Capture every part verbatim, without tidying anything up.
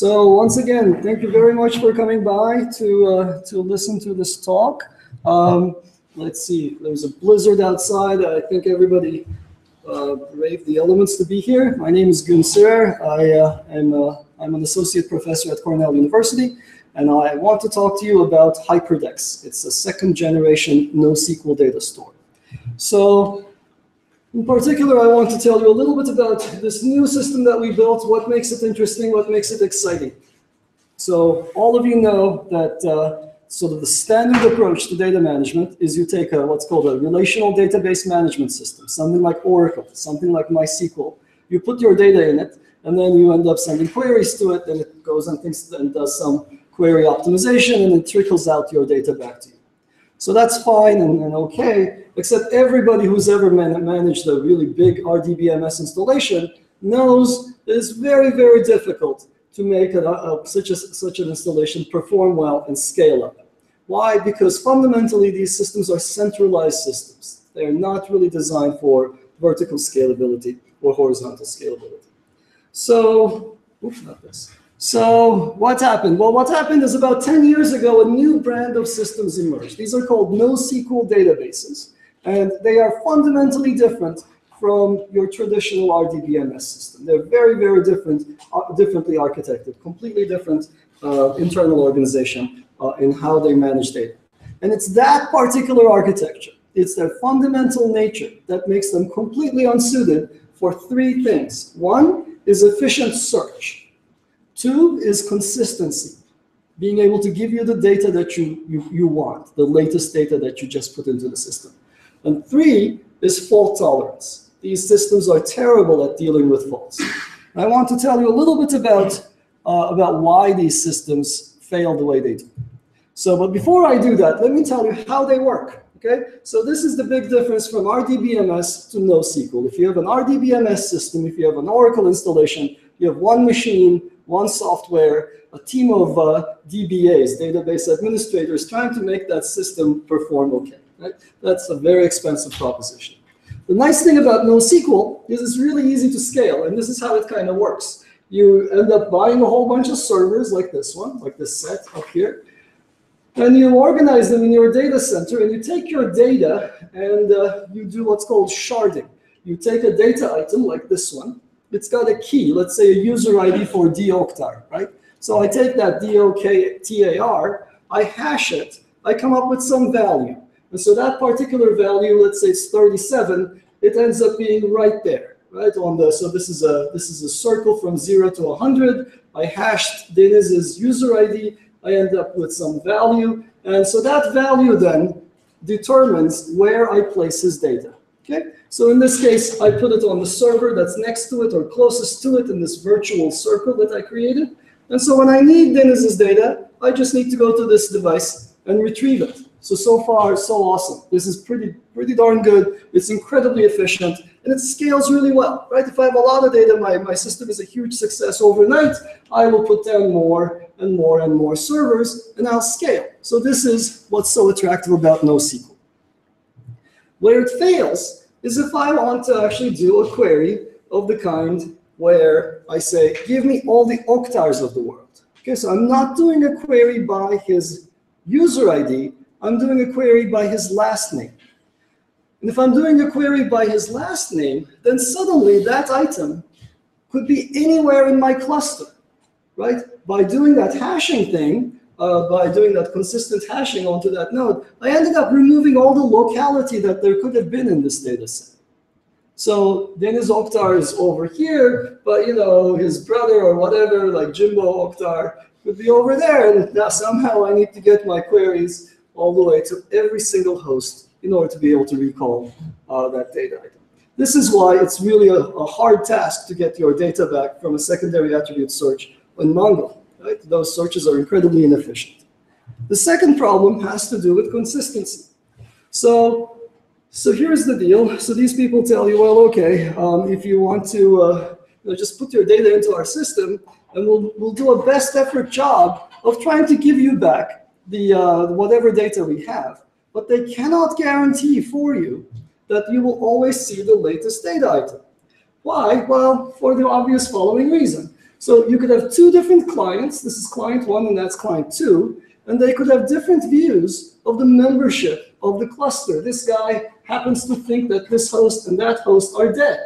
So once again, thank you very much for coming by to uh, to listen to this talk. Um, let's see, there's a blizzard outside. I think everybody uh, braved the elements to be here. My name is Gun Sirer. I uh, am a, I'm an associate professor at Cornell University, and I want to talk to you about Hyperdex. It's a second generation NoSQL data store. So, in particular, I want to tell you a little bit about this new system that we built, what makes it interesting, what makes it exciting. So all of you know that uh, sort of the standard approach to data management is you take a, what's called a relational database management system, something like Oracle, something like MySQL. You put your data in it, and then you end up sending queries to it, and it goes and, thinks, and does some query optimization, and it trickles out your data back to you. So that's fine and, and okay, except everybody who's ever man managed a really big R D B M S installation knows that it's very, very difficult to make a, a, such, a, such an installation perform well and scale up. Why? Because fundamentally these systems are centralized systems. They are not really designed for vertical scalability or horizontal scalability. So, oops, not this. So what happened? Well, what happened is about ten years ago, a new brand of systems emerged. These are called NoSQL databases, and they are fundamentally different from your traditional R D B M S system. They're very, very different, uh, differently architected, completely different uh, internal organization uh, in how they manage data. And it's that particular architecture, it's their fundamental nature that makes them completely unsuited for three things. One is efficient search. Two is consistency, being able to give you the data that you, you, you want, the latest data that you just put into the system. And three is fault tolerance. These systems are terrible at dealing with faults. And I want to tell you a little bit about, uh, about why these systems fail the way they do. So, but before I do that, let me tell you how they work, okay? So this is the big difference from R D B M S to NoSQL. If you have an R D B M S system, if you have an Oracle installation, you have one machine, one software, a team of uh, D B As, database administrators, trying to make that system perform okay, right? That's a very expensive proposition. The nice thing about NoSQL is it's really easy to scale, and this is how it kind of works. You end up buying a whole bunch of servers like this one, like this set up here, and you organize them in your data center, and you take your data and uh, you do what's called sharding. You take a data item like this one. It's got a key, let's say a user I D for D Oktar, right? So I take that D O K T A R, I hash it, I come up with some value. And so that particular value, let's say it's thirty-seven, it ends up being right there, right? On the, so this is a this is a circle from zero to one hundred. I hashed Deniz's user I D, I end up with some value. And so that value then determines where I place his data, okay? So in this case, I put it on the server that's next to it or closest to it in this virtual circle that I created. And so when I need Deniz's data, I just need to go to this device and retrieve it. So, so far, so awesome. This is pretty, pretty darn good. It's incredibly efficient, and it scales really well, right? If I have a lot of data, my, my system is a huge success overnight. I will put down more and more and more servers, and I'll scale. So this is what's so attractive about NoSQL. Where it fails is if I want to actually do a query of the kind where I say, give me all the Oktars of the world. Okay, so I'm not doing a query by his user I D, I'm doing a query by his last name. And if I'm doing a query by his last name, then suddenly that item could be anywhere in my cluster, right? By doing that hashing thing, Uh, by doing that consistent hashing onto that node, I ended up removing all the locality that there could have been in this data set. So Deniz Oktar is over here, but you know, his brother or whatever, like Jimbo Oktar, could be over there, and now somehow I need to get my queries all the way to every single host in order to be able to recall uh, that data item. This is why it's really a, a hard task to get your data back from a secondary attribute search on Mongo. Right? Those searches are incredibly inefficient. The second problem has to do with consistency. So, so here's the deal. So these people tell you, well, okay, um, if you want to uh, you know, just put your data into our system, and we'll, we'll do a best effort job of trying to give you back the uh, whatever data we have. But they cannot guarantee for you that you will always see the latest data item. Why? Well, for the obvious following reason. So you could have two different clients. This is client one and that's client two. And they could have different views of the membership of the cluster. This guy happens to think that this host and that host are dead.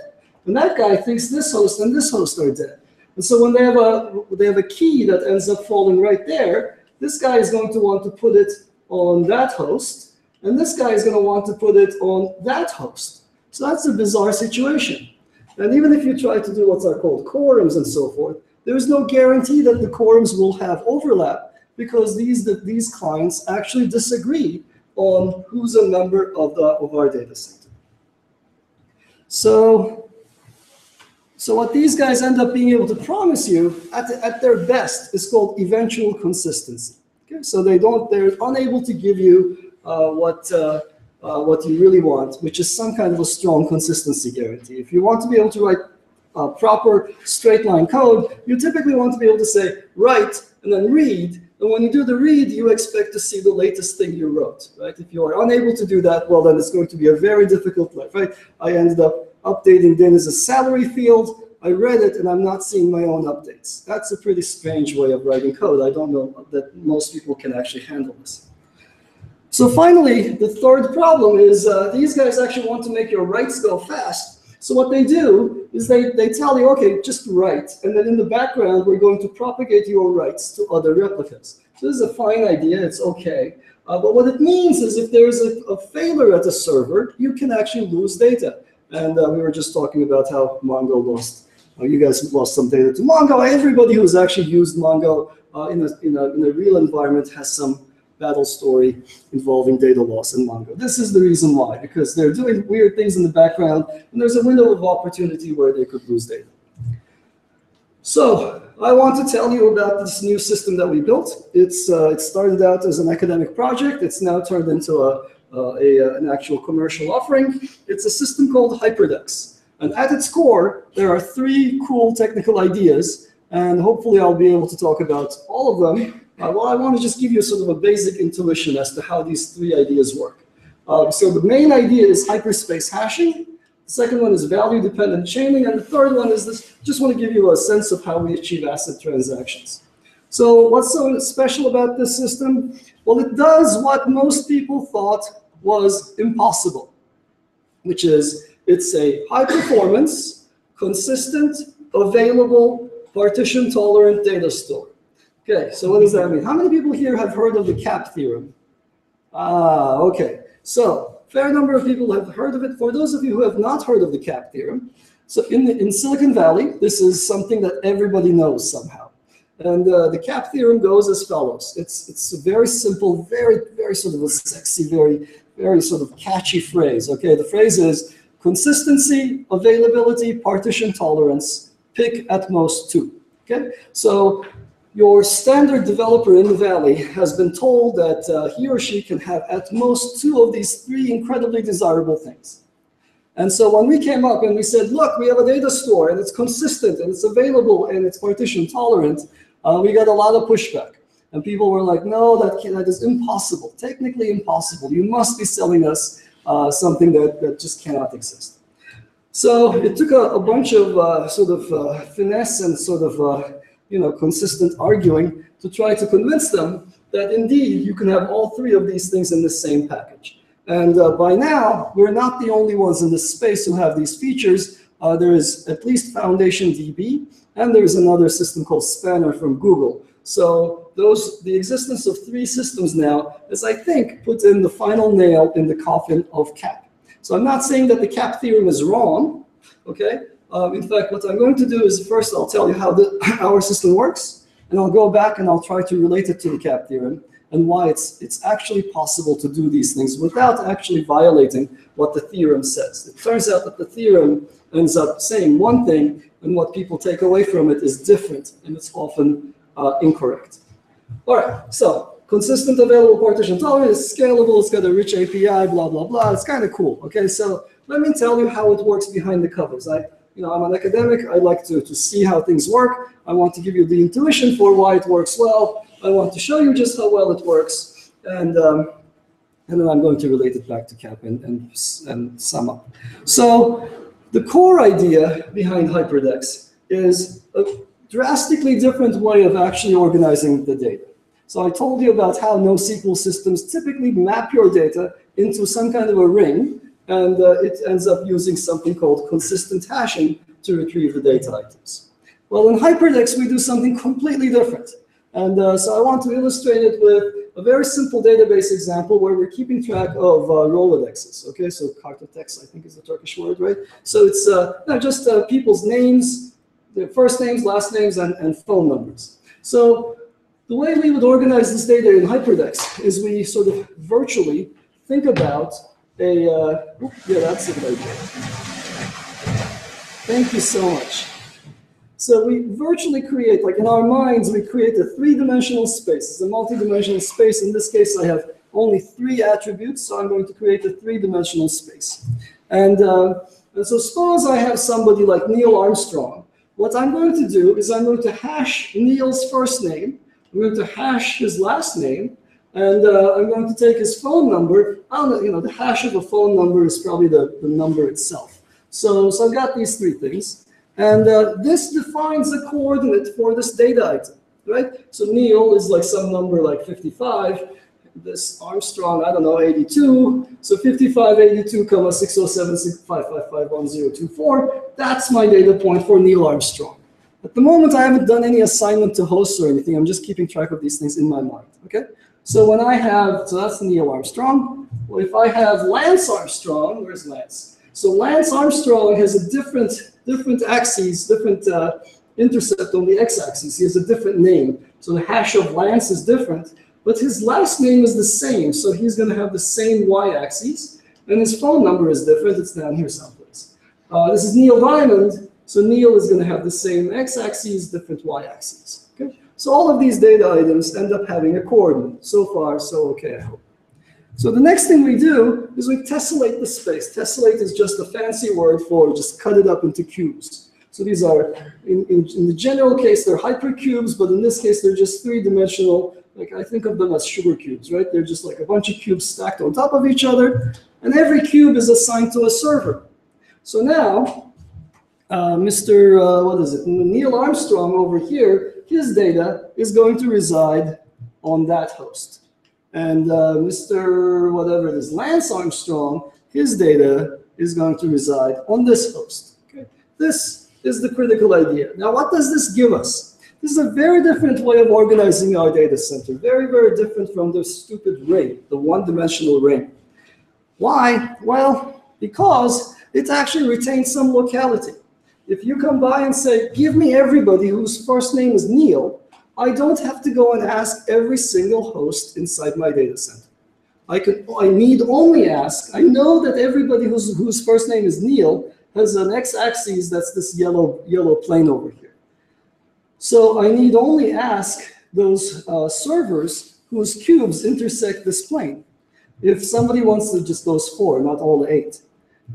And that guy thinks this host and this host are dead. And so when they have a, they have a key that ends up falling right there, this guy is going to want to put it on that host. And this guy is going to want to put it on that host. So that's a bizarre situation. And even if you try to do what's are called quorums and so forth, there is no guarantee that the quorums will have overlap, because these, the, these clients actually disagree on who's a member of, the, of our data center. So, so what these guys end up being able to promise you at, the, at their best is called eventual consistency. Okay? So they don't, they're unable to give you uh, what, uh, uh, what you really want, which is some kind of a strong consistency guarantee. If you want to be able to write uh, proper straight line code, you typically want to be able to say, write and then read. And when you do the read, you expect to see the latest thing you wrote, right? If you are unable to do that, well, then it's going to be a very difficult life, right? I ended up updating Deniz's salary field. I read it, and I'm not seeing my own updates. That's a pretty strange way of writing code. I don't know that most people can actually handle this. So finally, the third problem is uh, these guys actually want to make your writes go fast. So what they do is they, they tell you, OK, just write. And then in the background, we're going to propagate your writes to other replicas. So this is a fine idea. It's OK. Uh, but what it means is if there is a, a failure at a server, you can actually lose data. And uh, we were just talking about how Mongo lost. Uh, you guys lost some data to Mongo. Everybody who's actually used Mongo uh, in, a, in, a, in a real environment has some battle story involving data loss in Mongo. This is the reason why, because they're doing weird things in the background, and there's a window of opportunity where they could lose data. So I want to tell you about this new system that we built. It's, uh, it started out as an academic project. It's now turned into a, uh, a, an actual commercial offering. It's a system called Hyperdex. And at its core, there are three cool technical ideas, and hopefully I'll be able to talk about all of them. Uh, well, I want to just give you sort of a basic intuition as to how these three ideas work. Uh, so the main idea is hyperspace hashing. The second one is value-dependent chaining. And the third one is this. Just want to give you a sense of how we achieve ACID transactions. So what's so special about this system? Well, it does what most people thought was impossible, which is it's a high-performance, consistent, available, partition-tolerant data store. Okay, so what does that mean? How many people here have heard of the CAP theorem? Ah, okay. So fair number of people have heard of it. For those of you who have not heard of the CAP theorem, so in, the, in Silicon Valley, this is something that everybody knows somehow. And uh, the CAP theorem goes as follows. It's, it's a very simple, very, very sort of a sexy, very, very sort of catchy phrase. Okay, the phrase is consistency, availability, partition tolerance, pick at most two. Okay, so your standard developer in the valley has been told that uh, he or she can have at most two of these three incredibly desirable things. And so when we came up and we said, look, we have a data store, and it's consistent, and it's available, and it's partition tolerant, uh, we got a lot of pushback. And people were like, no, that, can, that is impossible, technically impossible. You must be selling us uh, something that, that just cannot exist. So it took a, a bunch of uh, sort of uh, finesse and sort of uh, you know, consistent arguing to try to convince them that indeed you can have all three of these things in the same package. And uh, by now, we're not the only ones in this space who have these features. Uh, there is at least FoundationDB, and there's another system called Spanner from Google. So those, the existence of three systems now is, I think, put in the final nail in the coffin of CAP. So I'm not saying that the CAP theorem is wrong, okay? Uh, in fact, what I'm going to do is first I'll tell you how the, our system works, and I'll go back and I'll try to relate it to the CAP theorem and why it's, it's actually possible to do these things without actually violating what the theorem says. It turns out that the theorem ends up saying one thing, and what people take away from it is different, and it's often uh, incorrect. All right, so consistent, available, partition tolerant, it's scalable, it's got a rich A P I, blah, blah, blah. It's kind of cool. Okay, so let me tell you how it works behind the covers. I, You know, I'm an academic. I like to, to see how things work. I want to give you the intuition for why it works well. I want to show you just how well it works. And, um, and then I'm going to relate it back to CAP and, and, and sum up. So the core idea behind Hyperdex is a drastically different way of actually organizing the data. So I told you about how NoSQL systems typically map your data into some kind of a ring, and uh, it ends up using something called consistent hashing to retrieve the data items. Well, in Hyperdex, we do something completely different. And uh, so I want to illustrate it with a very simple database example where we're keeping track of uh, Rolodexes. Okay, so kartotek, I think, is the Turkish word, right? So it's uh, not just uh, people's names, their first names, last names, and, and phone numbers. So the way we would organize this data in Hyperdex is we sort of virtually think about a, uh, yeah, that's it right there. Thank you so much. So we virtually create, like in our minds, we create a three-dimensional space. It's a multi-dimensional space. In this case, I have only three attributes, so I'm going to create a three-dimensional space. And, uh, and so suppose I have somebody like Neil Armstrong. What I'm going to do is I'm going to hash Neil's first name. I'm going to hash his last name. And uh, I'm going to take his phone number. I don't know, you know, the hash of a phone number is probably the, the number itself. So, so I've got these three things. And uh, this defines the coordinate for this data item, right? So Neil is like some number like fifty-five. This Armstrong, I don't know, eighty-two. So fifty-five, eighty-two, six oh seven, six five five five, one zero two four. That's my data point for Neil Armstrong. At the moment, I haven't done any assignment to hosts or anything. I'm just keeping track of these things in my mind, okay? So when I have, so that's Neil Armstrong. Well, if I have Lance Armstrong, where's Lance? So Lance Armstrong has a different, different axes, different uh, intercept on the x-axis. He has a different name. So the hash of Lance is different, but his last name is the same. So he's gonna have the same y-axis, and his phone number is different. It's down here someplace. Uh, this is Neil Diamond. So Neil is gonna have the same x-axis, different y-axis. So all of these data items end up having a coordinate. So far, so okay, I hope. So the next thing we do is we tessellate the space. Tessellate is just a fancy word for just cut it up into cubes. So these are, in, in, in the general case, they're hypercubes, but in this case, they're just three-dimensional. Like I think of them as sugar cubes, right? They're just like a bunch of cubes stacked on top of each other, and every cube is assigned to a server. So now, uh, Mister, uh, what is it, Neil Armstrong over here, his data is going to reside on that host. And uh, Mister whatever it is, Lance Armstrong, his data is going to reside on this host. Okay. This is the critical idea. Now, what does this give us? This is a very different way of organizing our data center. Very, very different from the stupid ring, the one-dimensional ring. Why? Well, because it actually retains some locality. If you come by and say, give me everybody whose first name is Neil, I don't have to go and ask every single host inside my data center. I, can, I need only ask, I know that everybody who's, whose first name is Neil has an x-axis that's this yellow, yellow plane over here. So I need only ask those uh, servers whose cubes intersect this plane. If somebody wants to just those four, not all eight.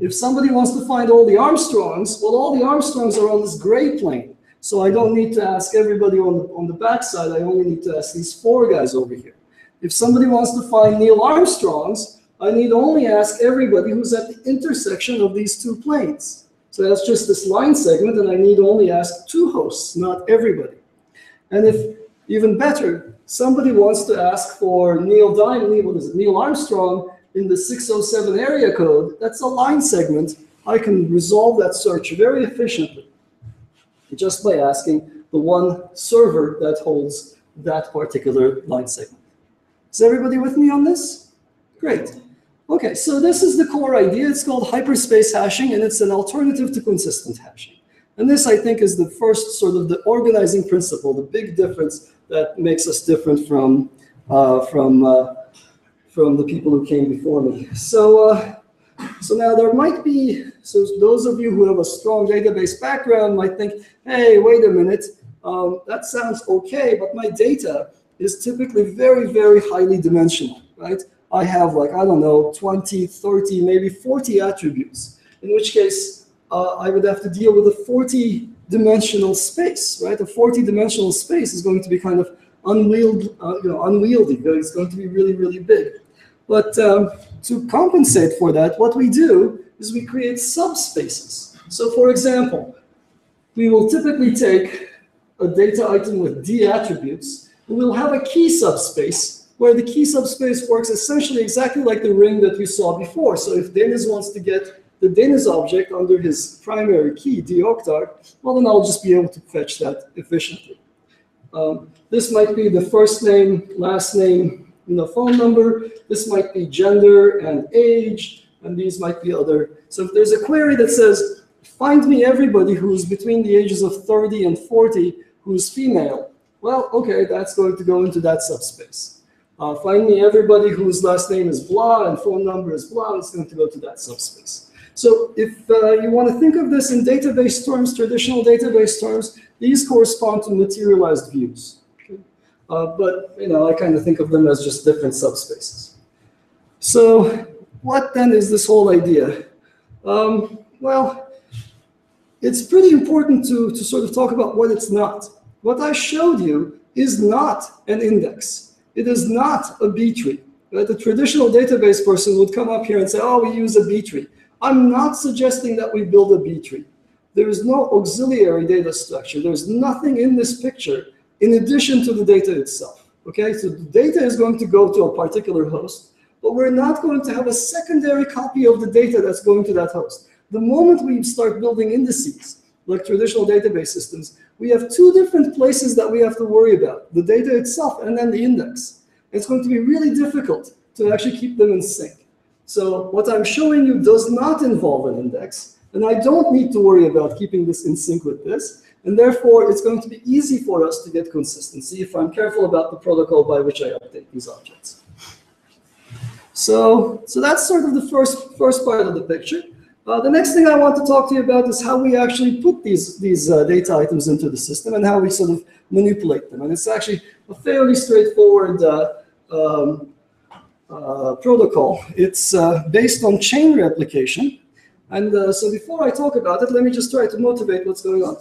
If somebody wants to find all the Armstrongs, well, all the Armstrongs are on this gray plane. So I don't need to ask everybody on the, on the backside. I only need to ask these four guys over here. If somebody wants to find Neil Armstrongs, I need only ask everybody who's at the intersection of these two planes. So that's just this line segment, and I need only ask two hosts, not everybody. And if, even better, somebody wants to ask for Neil Diamond, what is it, Neil Armstrong, in the six oh seven area code, that's a line segment. I can resolve that search very efficiently just by asking the one server that holds that particular line segment. Is everybody with me on this? Great. Okay, so this is the core idea. It's called hyperspace hashing, and it's an alternative to consistent hashing. And this, I think, is the first sort of the organizing principle, the big difference that makes us different from, uh, from uh, from the people who came before me. So, uh, so now there might be, so those of you who have a strong database background might think, hey, wait a minute, um, that sounds okay, but my data is typically very, very highly dimensional, right? I have like, I don't know, twenty, thirty, maybe forty attributes, in which case uh, I would have to deal with a forty-dimensional space, right? A forty-dimensional space is going to be kind of unwieldy, uh, you know, unwieldy. It's going to be really, really big. But um, to compensate for that, what we do is we create subspaces. So for example, we will typically take a data item with D attributes, and we'll have a key subspace where the key subspace works essentially exactly like the ring that we saw before. So if Deniz wants to get the Deniz object under his primary key, D Oktar, well, then I'll just be able to fetch that efficiently. Um, this might be the first name, last name, and the phone number. This might be gender and age, and these might be other. So if there's a query that says, find me everybody who's between the ages of thirty and forty who's female, well, okay, that's going to go into that subspace. Uh, find me everybody whose last name is blah and phone number is blah, it's going to go to that subspace. So if uh, you want to think of this in database terms, traditional database terms, these correspond to materialized views. Okay? Uh, but you know, I kind of think of them as just different subspaces. So what then is this whole idea? Um, well, it's pretty important to, to sort of talk about what it's not. What I showed you is not an index. It is not a B tree. Right? The traditional database person would come up here and say, oh, we use a B tree. I'm not suggesting that we build a B tree. There is no auxiliary data structure. There's nothing in this picture in addition to the data itself. Okay, so the data is going to go to a particular host, but we're not going to have a secondary copy of the data that's going to that host. The moment we start building indices, like traditional database systems, we have two different places that we have to worry about, the data itself and then the index. It's going to be really difficult to actually keep them in sync. So what I'm showing you does not involve an index, and I don't need to worry about keeping this in sync with this, and therefore it's going to be easy for us to get consistency if I'm careful about the protocol by which I update these objects. So, so that's sort of the first, first part of the picture. Uh, the next thing I want to talk to you about is how we actually put these, these uh, data items into the system and how we sort of manipulate them. And it's actually a fairly straightforward uh, um, uh, protocol. It's uh, based on chain replication. And uh, so before I talk about it, let me just try to motivate what's going on.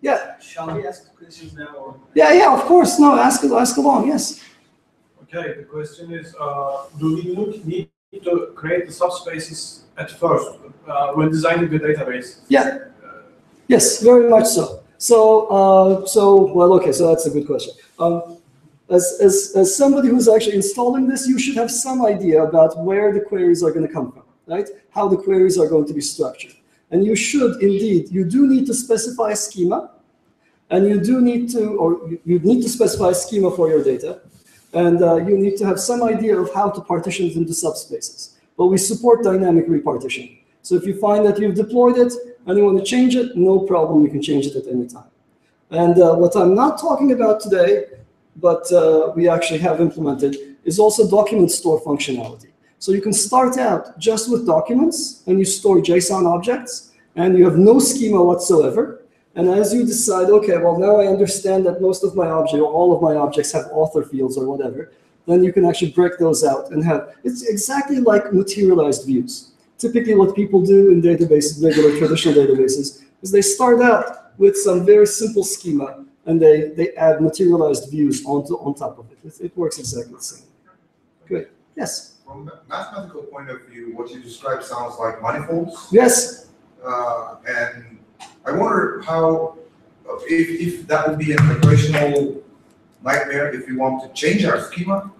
Yeah? Shall we ask questions now? Or... Yeah, yeah, of course. No, ask, ask along, yes. Okay, the question is, uh, do we look, need to create the subspaces at first, uh, when designing the database? Yeah. Yes, very much so. So, uh, so well, okay, so that's a good question. Um, as, as, as somebody who's actually installing this, you should have some idea about where the queries are going to come from, right? How the queries are going to be structured. And you should indeed, you do need to specify a schema, and you do need to, or you, you need to specify a schema for your data, and uh, you need to have some idea of how to partition it into subspaces. But we support dynamic repartition. So if you find that you've deployed it and you want to change it, no problem, you can change it at any time. And uh, what I'm not talking about today, but uh, we actually have implemented, is also document store functionality. So you can start out just with documents, and you store JSON objects, and you have no schema whatsoever. And as you decide, okay, well, now I understand that most of my objects, or all of my objects have author fields or whatever, then you can actually break those out and have, it's exactly like materialized views. Typically what people do in databases, regular traditional databases, is they start out with some very simple schema and they, they add materialized views onto, on top of it. It, it works exactly the same. Great, yes? From a mathematical point of view, what you described sounds like manifolds. Yes. Uh, and I wonder how, if, if that would be an operational nightmare if we want to change our schema?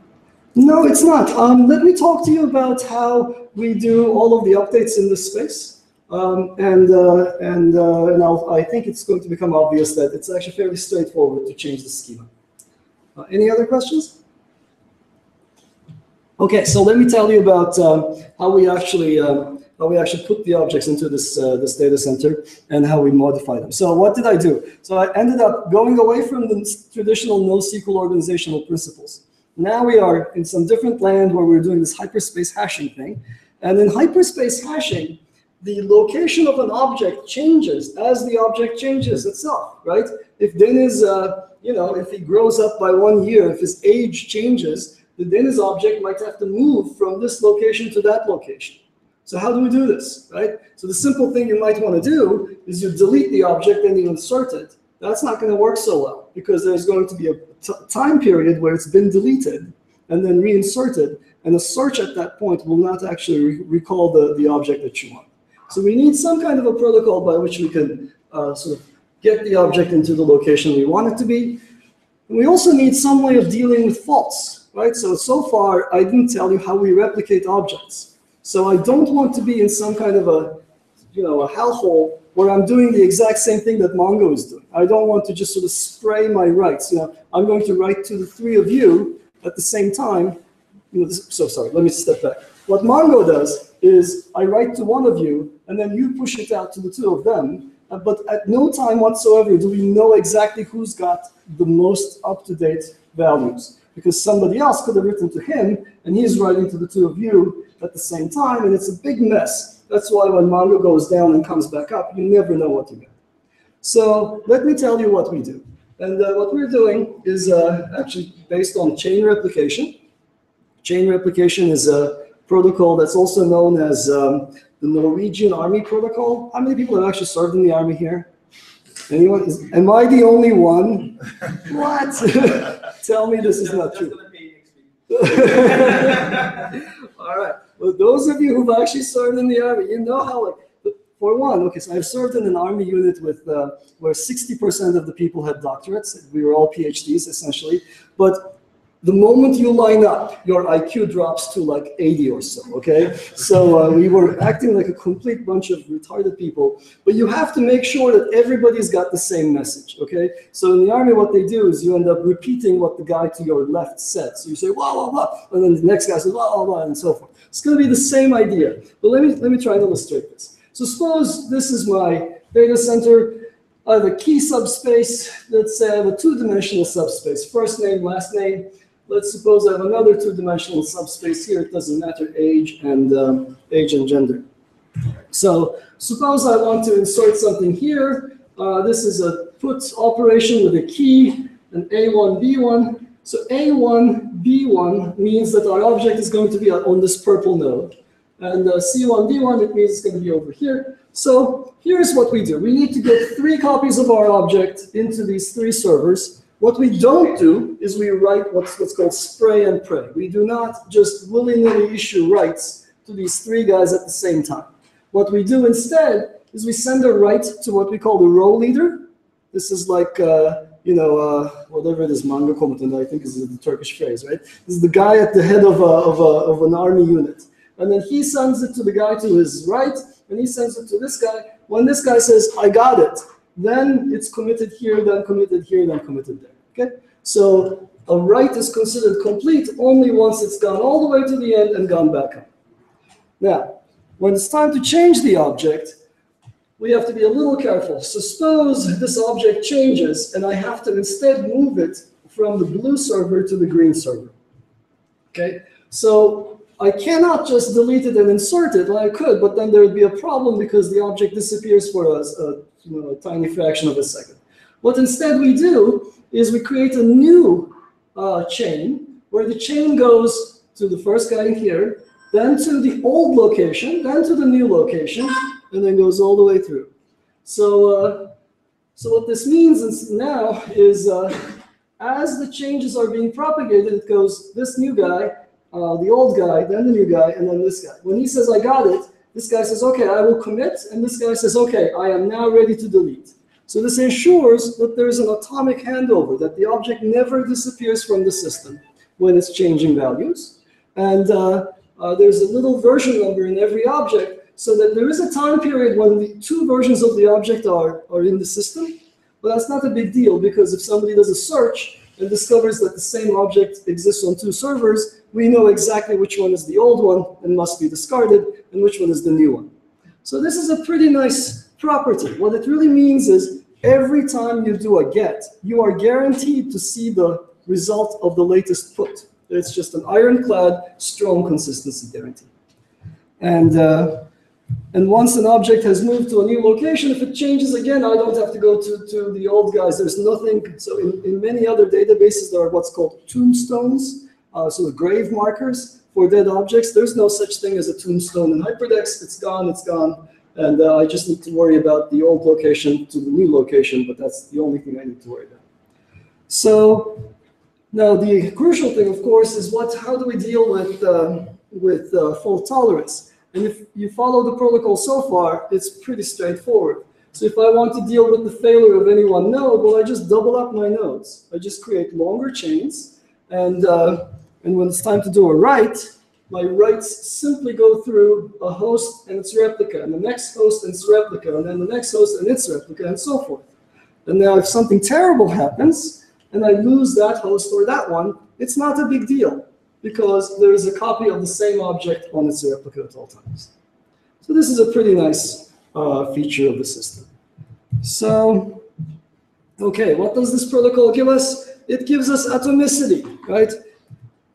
No, it's not. Um, let me talk to you about how we do all of the updates in this space. Um, and uh, and, uh, and I'll, I think it's going to become obvious that it's actually fairly straightforward to change the schema. Uh, any other questions? Okay, so let me tell you about uh, how we actually uh, how we actually put the objects into this uh, this data center and how we modify them. So what did I do? So I ended up going away from the traditional NoSQL organizational principles. Now we are in some different land where we're doing this hyperspace hashing thing. And in hyperspace hashing, the location of an object changes as the object changes itself, right? If Deniz, uh, you know, if he grows up by one year, if his age changes, the Deniz object might have to move from this location to that location. So how do we do this, right? So the simple thing you might want to do is you delete the object and you insert it. That's not going to work so well because there's going to be a t time period where it's been deleted and then reinserted, and a search at that point will not actually re recall the, the object that you want. So we need some kind of a protocol by which we can uh, sort of get the object into the location we want it to be. And we also need some way of dealing with faults, right? So, so far, I didn't tell you how we replicate objects. So I don't want to be in some kind of a, you know, a hellhole where I'm doing the exact same thing that Mongo is doing. I don't want to just sort of spray my writes. You know, I'm going to write to the three of you at the same time. You know, this, so sorry, let me step back. What Mongo does is I write to one of you, and then you push it out to the two of them. But at no time whatsoever do we know exactly who's got the most up-to-date values, because somebody else could have written to him, and he's writing to the two of you at the same time, and it's a big mess. That's why when Mongo goes down and comes back up, you never know what you get. So let me tell you what we do. And uh, what we're doing is uh, actually based on chain replication. Chain replication is a protocol that's also known as um, the Norwegian Army Protocol. How many people have actually served in the Army here? Anyone? Is, am I the only one? What? Tell me this is not true. All right. Well, those of you who've actually served in the Army, you know how, like, for one, okay, so I've served in an Army unit with uh, where sixty percent of the people had doctorates. We were all PhDs, essentially. But the moment you line up, your I Q drops to like eighty or so, okay? So uh, we were acting like a complete bunch of retarded people. But you have to make sure that everybody's got the same message, okay? So in the Army, what they do is you end up repeating what the guy to your left said. So you say, blah, blah, blah, and then the next guy says, blah, blah, blah, and so forth. It's gonna be the same idea. But let me, let me try and illustrate this. So suppose this is my data center. I have a key subspace. Let's say I have a two-dimensional subspace, first name, last name. Let's suppose I have another two-dimensional subspace here. It doesn't matter age and um, age and gender. So suppose I want to insert something here. Uh, this is a put operation with a key, an A one B one. So A one B one means that our object is going to be on this purple node. And uh, C one D one, it means it's going to be over here. So here's what we do. We need to get three copies of our object into these three servers. What we don't do is we write what's, what's called spray and pray. We do not just willy-nilly issue writes to these three guys at the same time. What we do instead is we send a write to what we call the row leader. This is like, uh, you know, uh, whatever it is, Mongo komutan, I think is the Turkish phrase, right? This is the guy at the head of, a, of, a, of an army unit. And then he sends it to the guy to his right, and he sends it to this guy. When this guy says, I got it, then it's committed here, then committed here, then committed there, okay? So a write is considered complete only once it's gone all the way to the end and gone back up. Now, when it's time to change the object, we have to be a little careful. So suppose this object changes and I have to instead move it from the blue server to the green server, okay? So I cannot just delete it and insert it, like I could, but then there would be a problem because the object disappears for us, uh, you know, a tiny fraction of a second. What instead we do is we create a new uh, chain where the chain goes to the first guy in here, then to the old location, then to the new location, and then goes all the way through. So, uh, so what this means is now is uh, as the changes are being propagated, it goes this new guy, uh, the old guy, then the new guy, and then this guy. When he says, I got it, this guy says, okay, I will commit, and this guy says, okay, I am now ready to delete. So this ensures that there is an atomic handover, that the object never disappears from the system when it's changing values. And uh, uh, there's a little version number in every object, so that there is a time period when the two versions of the object are, are in the system. But that's not a big deal, because if somebody does a search and discovers that the same object exists on two servers, we know exactly which one is the old one and must be discarded, and which one is the new one. So this is a pretty nice property. What it really means is every time you do a get, you are guaranteed to see the result of the latest put. It's just an ironclad, strong consistency guarantee. And, uh, and once an object has moved to a new location, if it changes again, I don't have to go to, to the old guys. There's nothing. So in, in many other databases, there are what's called tombstones. Uh, so the grave markers for dead objects. There's no such thing as a tombstone in Hyperdex. It's gone, it's gone. And uh, I just need to worry about the old location to the new location, but that's the only thing I need to worry about. So now the crucial thing, of course, is what, how do we deal with, uh, with uh, fault tolerance? And if you follow the protocol so far, it's pretty straightforward. So if I want to deal with the failure of any one node, well, I just double up my nodes. I just create longer chains. And, uh, and when it's time to do a write, my writes simply go through a host and its replica, and the next host and its replica, and then the next host and its replica, and so forth. And now if something terrible happens, and I lose that host or that one, it's not a big deal, because there is a copy of the same object on its replica at all times. So this is a pretty nice uh, feature of the system. So, okay, what does this protocol give us? It gives us atomicity, right?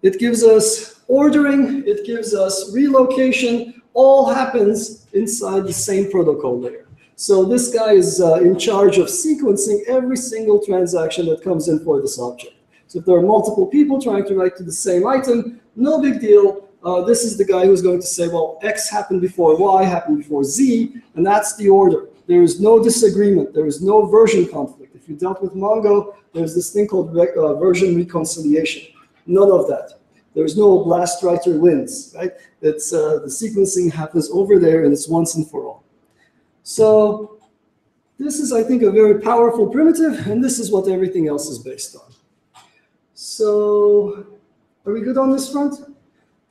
It gives us ordering, it gives us relocation, all happens inside the same protocol layer. So this guy is uh, in charge of sequencing every single transaction that comes in for this object. So if there are multiple people trying to write to the same item, no big deal. Uh, this is the guy who's going to say, well, X happened before Y, happened before Z, and that's the order. There is no disagreement. There is no version conflict. If you dealt with Mongo, there's this thing called rec uh, version reconciliation. None of that. There's no last writer wins, right? It's, uh, the sequencing happens over there, and it's once and for all. So this is, I think, a very powerful primitive, and this is what everything else is based on. So are we good on this front?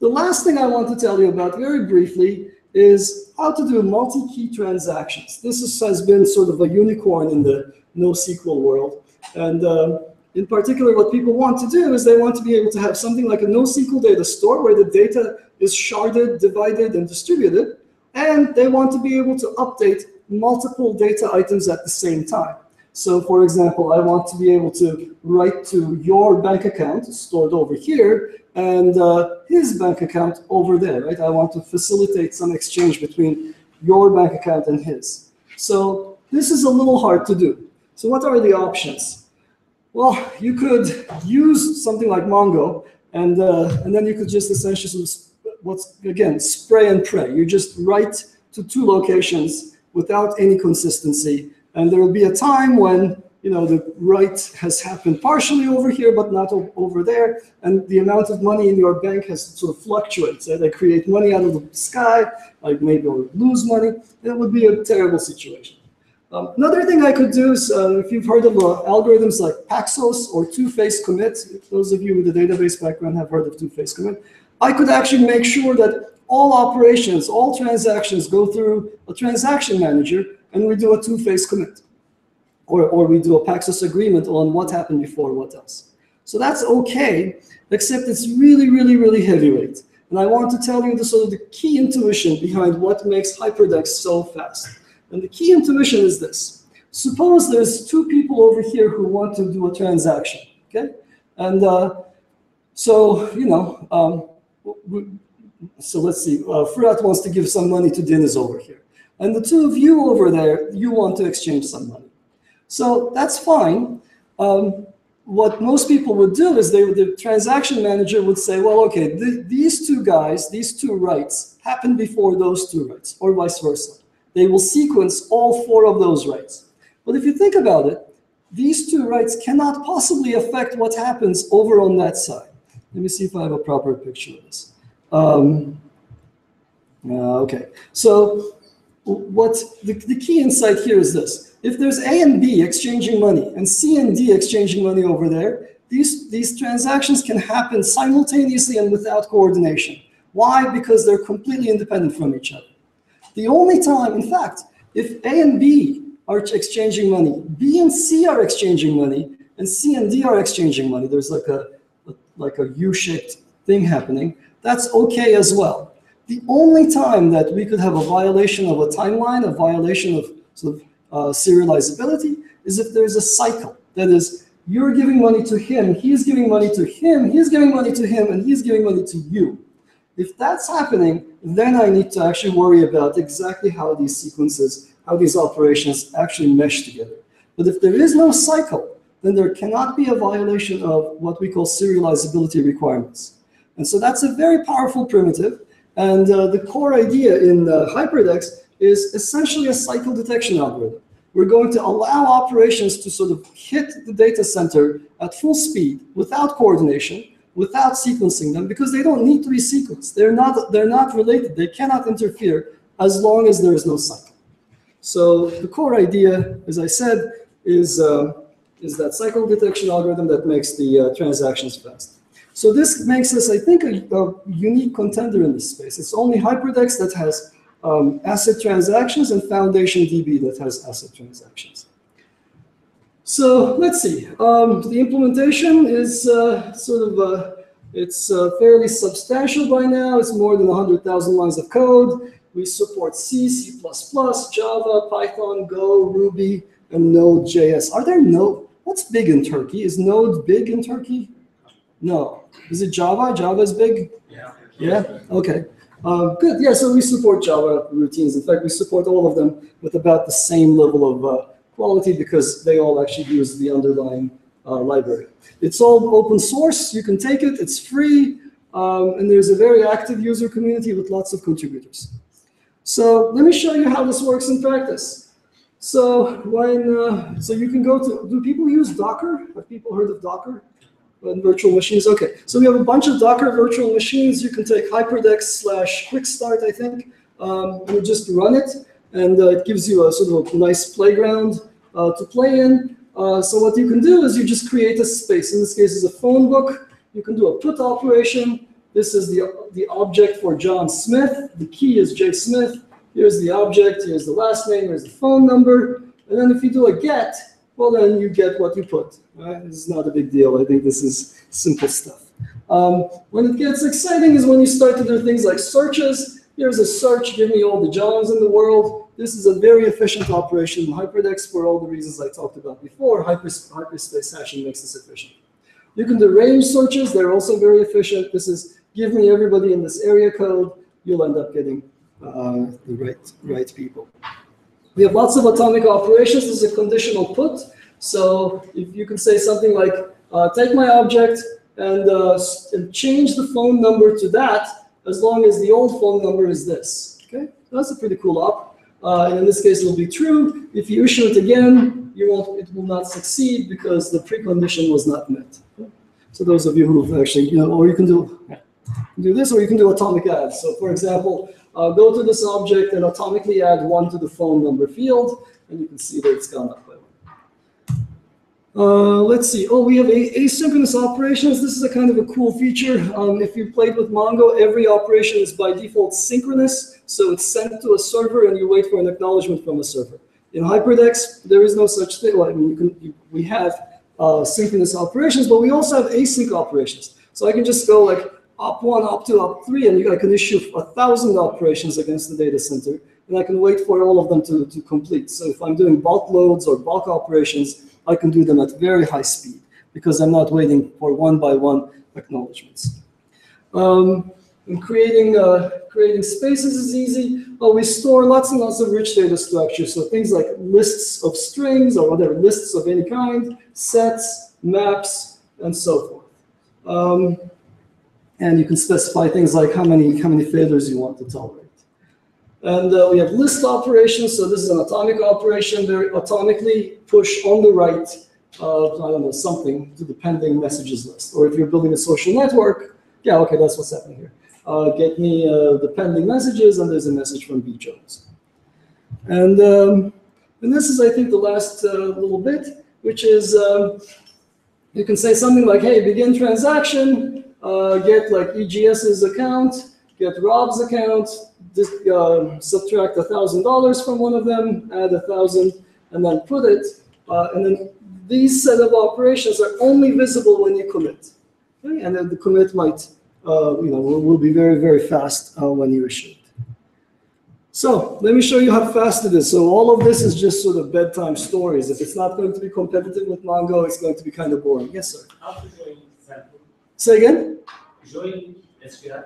The last thing I want to tell you about very briefly is how to do multi-key transactions. This is, has been sort of a unicorn in the NoSQL world. And um, in particular, what people want to do is they want to be able to have something like a NoSQL data store where the data is sharded, divided, and distributed. And they want to be able to update multiple data items at the same time. So for example, I want to be able to write to your bank account stored over here and uh, his bank account over there, right? I want to facilitate some exchange between your bank account and his. So this is a little hard to do. So what are the options? Well, you could use something like Mongo, and, uh, and then you could just essentially, what's, again, spray and pray. You just write to two locations without any consistency. And there will be a time when, you know, the write has happened partially over here, but not over there. And the amount of money in your bank has sort of fluctuates. Right? I create money out of the sky, like maybe I'll lose money. It would be a terrible situation. Um, another thing I could do is, uh, if you've heard of uh, algorithms like Paxos or two-phase commit, if those of you with a database background have heard of two-phase commit, I could actually make sure that all operations, all transactions go through a transaction manager, and we do a two-phase commit, or, or we do a Paxos agreement on what happened before, what else. So that's okay, except it's really, really, really heavyweight. And I want to tell you the sort of the key intuition behind what makes Hyperdex so fast. And the key intuition is this. Suppose there's two people over here who want to do a transaction, okay? And uh, so, you know, um, we, so let's see, uh, Fırat wants to give some money to Deniz over here. And the two of you over there, you want to exchange some money. So that's fine. Um, what most people would do is they would, the transaction manager would say, well, okay, th these two guys, these two writes happened before those two writes, or vice versa. They will sequence all four of those writes. But if you think about it, these two writes cannot possibly affect what happens over on that side. Let me see if I have a proper picture of this. Um, uh, okay, so what the, the key insight here is this. If there's A and B exchanging money and C and D exchanging money over there, these, these transactions can happen simultaneously and without coordination. Why? Because they're completely independent from each other. The only time, in fact, if A and B are exchanging money, B and C are exchanging money, and C and D are exchanging money, there's like a, like a U-shaped thing happening, that's okay as well. The only time that we could have a violation of a timeline, a violation of, sort of uh, serializability, is if there's a cycle. That is, you're giving money to him, he's giving money to him, he's giving money to him, and he's giving money to you. If that's happening, then I need to actually worry about exactly how these sequences, how these operations actually mesh together. But if there is no cycle, then there cannot be a violation of what we call serializability requirements. And so that's a very powerful primitive. And uh, the core idea in uh, Hyperdex is essentially a cycle detection algorithm. We're going to allow operations to sort of hit the data center at full speed without coordination, without sequencing them, because they don't need to be sequenced. They're not, they're not related. They cannot interfere as long as there is no cycle. So the core idea, as I said, is, uh, is that cycle detection algorithm that makes the uh, transactions fast. So this makes us, I think, a, a unique contender in this space. It's only Hyperdex that has um, ACID transactions and FoundationDB that has ACID transactions. So let's see. Um, the implementation is uh, sort of uh, it's uh, fairly substantial by now. It's more than one hundred thousand lines of code. We support C, C++, Java, Python, Go, Ruby, and Node.js. Are there Node? What's big in Turkey? Is Node big in Turkey? No. Is it Java? Java is big? Yeah. Yeah? OK. Uh, good. Yeah, so we support Java routines. In fact, we support all of them with about the same level of uh, quality because they all actually use the underlying uh, library. It's all open source. You can take it. It's free. Um, and there's a very active user community with lots of contributors. So let me show you how this works in practice. So when uh, so you can go to, do people use Docker? Have people heard of Docker and virtual machines? OK. So we have a bunch of Docker virtual machines. You can take Hyperdex slash quick start, I think. Um, you just run it. And uh, it gives you a sort of a nice playground uh, to play in. Uh, so what you can do is you just create a space. In this case, it's a phone book. You can do a put operation. This is the, the object for John Smith. The key is J Smith. Here's the object. Here's the last name. Here's the phone number. And then if you do a get, well, then you get what you put. Right? This is not a big deal. I think this is simple stuff. Um, when it gets exciting is when you start to do things like searches. Here's a search, give me all the Johns in the world. This is a very efficient operation in Hyperdex for all the reasons I talked about before. Hypers hyperspace hashing makes this efficient. You can do range searches. They're also very efficient. This is give me everybody in this area code. You'll end up getting uh, the right, right people. We have lots of atomic operations. This is a conditional put. So if you can say something like, uh, take my object and, uh, and change the phone number to that, as long as the old phone number is this. Okay, that's a pretty cool op. Uh, and in this case, it'll be true. If you issue it again, you won't. It will not succeed because the precondition was not met. Okay? So those of you who've actually, you know, or you can do do this, or you can do atomic adds. So for example, uh, go to this object and atomically add one to the phone number field, and you can see that it's gone up by one. Uh, let's see. Oh, we have asynchronous operations. This is a kind of a cool feature. Um, if you played with Mongo, every operation is by default synchronous. So it's sent to a server, and you wait for an acknowledgement from a server. In Hyperdex, there is no such thing. Well, I mean, you can, you, we have uh, synchronous operations, but we also have async operations. So I can just go like op one, op two, op three, and you, I can issue a thousand operations against the data center, and I can wait for all of them to, to complete. So if I'm doing bulk loads or bulk operations, I can do them at very high speed because I'm not waiting for one by one acknowledgements. Um, and creating, uh, creating spaces is easy. Oh, we store lots and lots of rich data structures. So things like lists of strings or other lists of any kind, sets, maps, and so forth. Um, and you can specify things like how many, how many failures you want to tolerate. And uh, we have list operations. So this is an atomic operation. They atomically push on the right, uh, I don't know, something to the pending messages list. Or if you're building a social network, yeah, OK, that's what's happening here. Uh, get me uh, the pending messages, and there's a message from B. Jones. And, um, and this is, I think, the last uh, little bit, which is um, you can say something like, hey, begin transaction, uh, get like E G S's account, get Rob's account, this, uh, subtract one thousand dollars from one of them, add one thousand, and then put it. Uh, and then these set of operations are only visible when you commit. Okay? And then the commit might, uh, you know, will, will be very, very fast uh, when you issue it. So let me show you how fast it is. So all of this is just sort of bedtime stories. If it's not going to be competitive with Mongo, it's going to be kind of boring. Yes, sir? How to join sample? Say again? Join S Q L.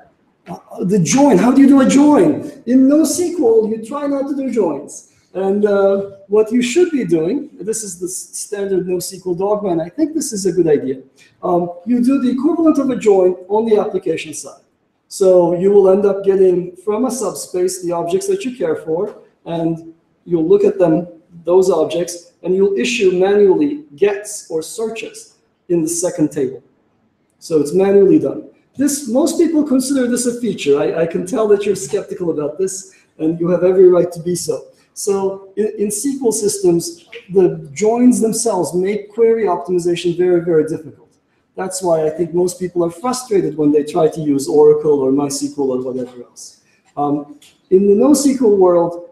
Uh, the join, how do you do a join? In NoSQL, you try not to do joins. And uh, what you should be doing, this is the standard NoSQL dogma, and I think this is a good idea. Um, you do the equivalent of a join on the application side. So you will end up getting from a subspace the objects that you care for, and you'll look at them, those objects, and you'll issue manually gets or searches in the second table. So it's manually done. This, most people consider this a feature. I, I can tell that you're skeptical about this, and you have every right to be so. So in, in S Q L systems, the joins themselves make query optimization very, very difficult. That's why I think most people are frustrated when they try to use Oracle or MySQL or whatever else. Um, in the NoSQL world,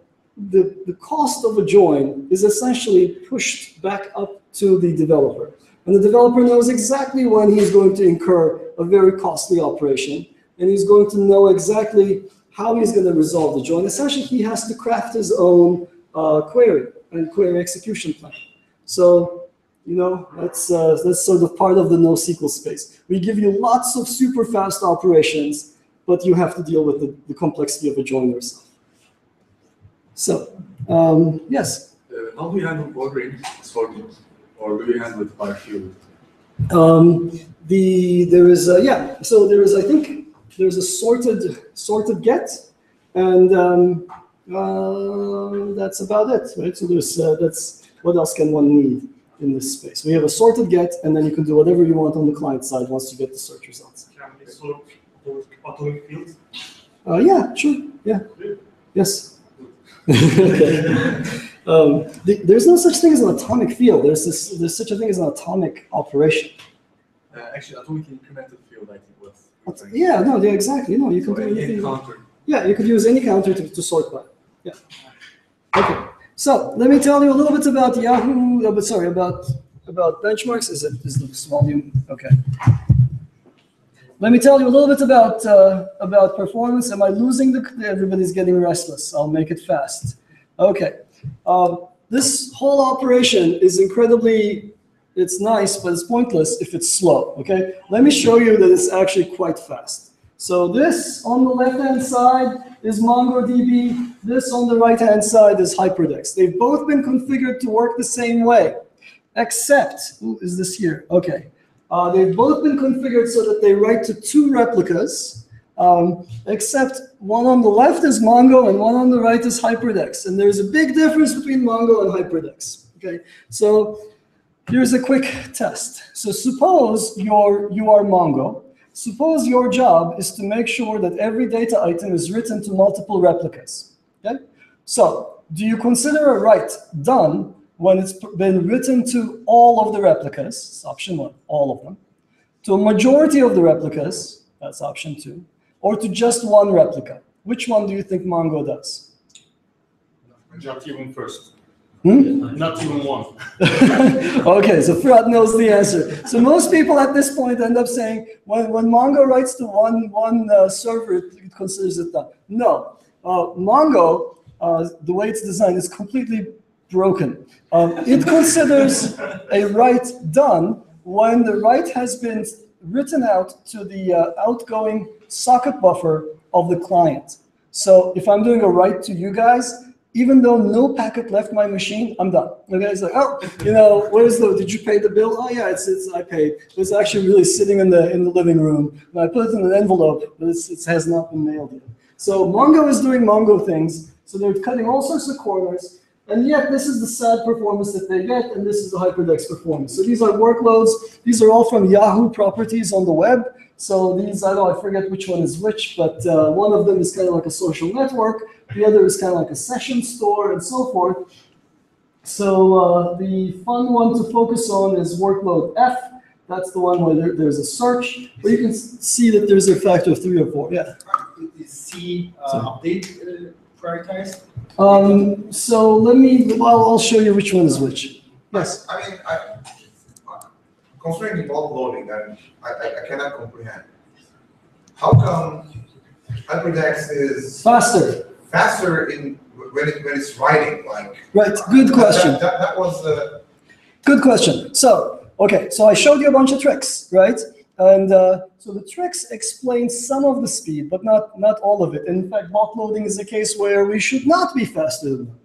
the, the cost of a join is essentially pushed back up to the developer. And the developer knows exactly when he's going to incur a very costly operation, and he's going to know exactly how he's going to resolve the join. Essentially, he has to craft his own uh, query and query execution plan. So, you know, that's, uh, that's sort of part of the NoSQL space. We give you lots of super fast operations, but you have to deal with the, the complexity of a join yourself. So, um, yes? Uh, how do you handle ordering sorting? Or do you handle it by field? Um, the, there is, a, yeah, so there is, I think, there's a sorted, sorted get, and um, uh, that's about it, right? So there's, uh, that's, what else can one need in this space? We have a sorted get, and then you can do whatever you want on the client side once you get the search results. Can we sort atomic fields? Uh, yeah, sure, yeah, yes. um, th there's no such thing as an atomic field. There's this, there's such a thing as an atomic operation. Uh, actually, atomic incremental field, I think, was. But, yeah, no, yeah, exactly. No, you can do anything. Counter. Yeah, you could use any counter to, to sort by. Yeah. Okay. So let me tell you a little bit about Yahoo. No, but sorry about about benchmarks. Is it is this volume? Okay. Let me tell you a little bit about uh, about performance. Am I losing the? Everybody's getting restless. I'll make it fast. Okay. Um, this whole operation is incredibly. It's nice, but it's pointless if it's slow. Okay. Let me show you that it's actually quite fast. So this on the left-hand side is MongoDB. This on the right-hand side is Hyperdex. They've both been configured to work the same way, except ooh, is this here? Okay. Uh, they've both been configured so that they write to two replicas, um, except one on the left is Mongo and one on the right is Hyperdex. And there's a big difference between Mongo and Hyperdex. Okay, so here's a quick test. So suppose you're, you are Mongo. Suppose your job is to make sure that every data item is written to multiple replicas. Okay, so do you consider a write done when it's been written to all of the replicas, it's option one, all of them, to a majority of the replicas, that's option two, or to just one replica? Which one do you think Mongo does? Not even first. Hmm? Not even one. Okay, so Fred knows the answer. So most people at this point end up saying, when, when Mongo writes to one, one uh, server, it, it considers it done. No, uh, Mongo, uh, the way it's designed, is completely broken. Um, it considers a write done when the write has been written out to the uh, outgoing socket buffer of the client. So if I'm doing a write to you guys, even though no packet left my machine, I'm done. Okay, it's like, oh, you know, where's the? Did you pay the bill? Oh yeah, it's it's I paid. It's actually really sitting in the in the living room. And I put it in an envelope, but it's, it has not been mailed yet. So Mongo is doing Mongo things. So they're cutting all sorts of corners. And yet, this is the sad performance that they get, and this is the Hyperdex performance. So these are workloads. These are all from Yahoo properties on the web. So these, I don't, I forget which one is which, but uh, one of them is kind of like a social network. The other is kind of like a session store, and so forth. So uh, the fun one to focus on is workload F. That's the one where there, there's a search, but you can see that there's a factor of three or four. Yeah. Is C uh, update uh, prioritized? Um, so let me, well, I'll show you which one is which. Yes? I mean, I, considering the bulk loading, I, I, I cannot comprehend. How come Hyperdex is faster faster in when, it, when it's writing? Like, right, good that, question. That, that, that was the... Good question. So, okay, so I showed you a bunch of tricks, right? And uh, so the tricks explain some of the speed, but not, not all of it. In fact, bulk loading is a case where we should not be faster than them.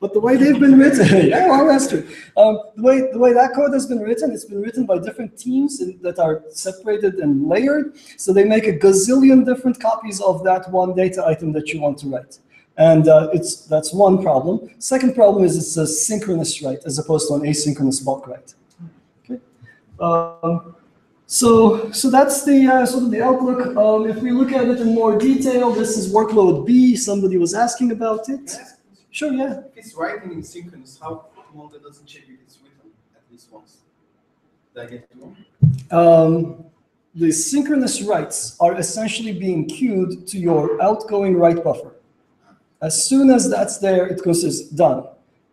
But the way they've been written, yeah, well, that's true. Um, the, way, the way that code has been written, it's been written by different teams in, that are separated and layered. So they make a gazillion different copies of that one data item that you want to write. And uh, it's, that's one problem. Second problem is it's a synchronous write as opposed to an asynchronous bulk write. Okay. Um, So, so that's the uh, sort of the outlook. Um, if we look at it in more detail, this is workload B. Somebody was asking about it. Sure, yeah. If it's writing in synchronous, how Mongo doesn't check if it's written at least once? Did I get it wrong? Um, the synchronous writes are essentially being queued to your outgoing write buffer. As soon as that's there, it considers done,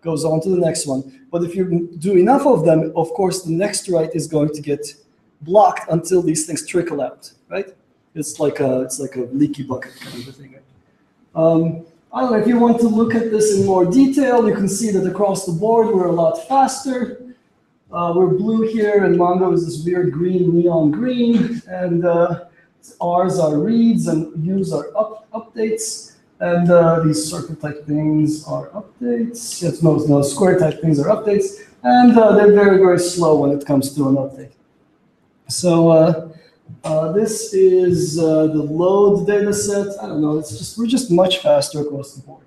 goes on to the next one. But if you do enough of them, of course, the next write is going to get blocked until these things trickle out, right? It's like a, it's like a leaky bucket kind of a thing. Um, I don't know, if you want to look at this in more detail, you can see that across the board, we're a lot faster. Uh, we're blue here, and Mongo is this weird green, neon green, and uh, R's are reads, and U's are up, updates. And uh, these circle type things are updates. Yes, no, no, square type things are updates. And uh, they're very, very slow when it comes to an update. So uh, uh, this is uh, the load data set. I don't know, it's just, we're just much faster across the board.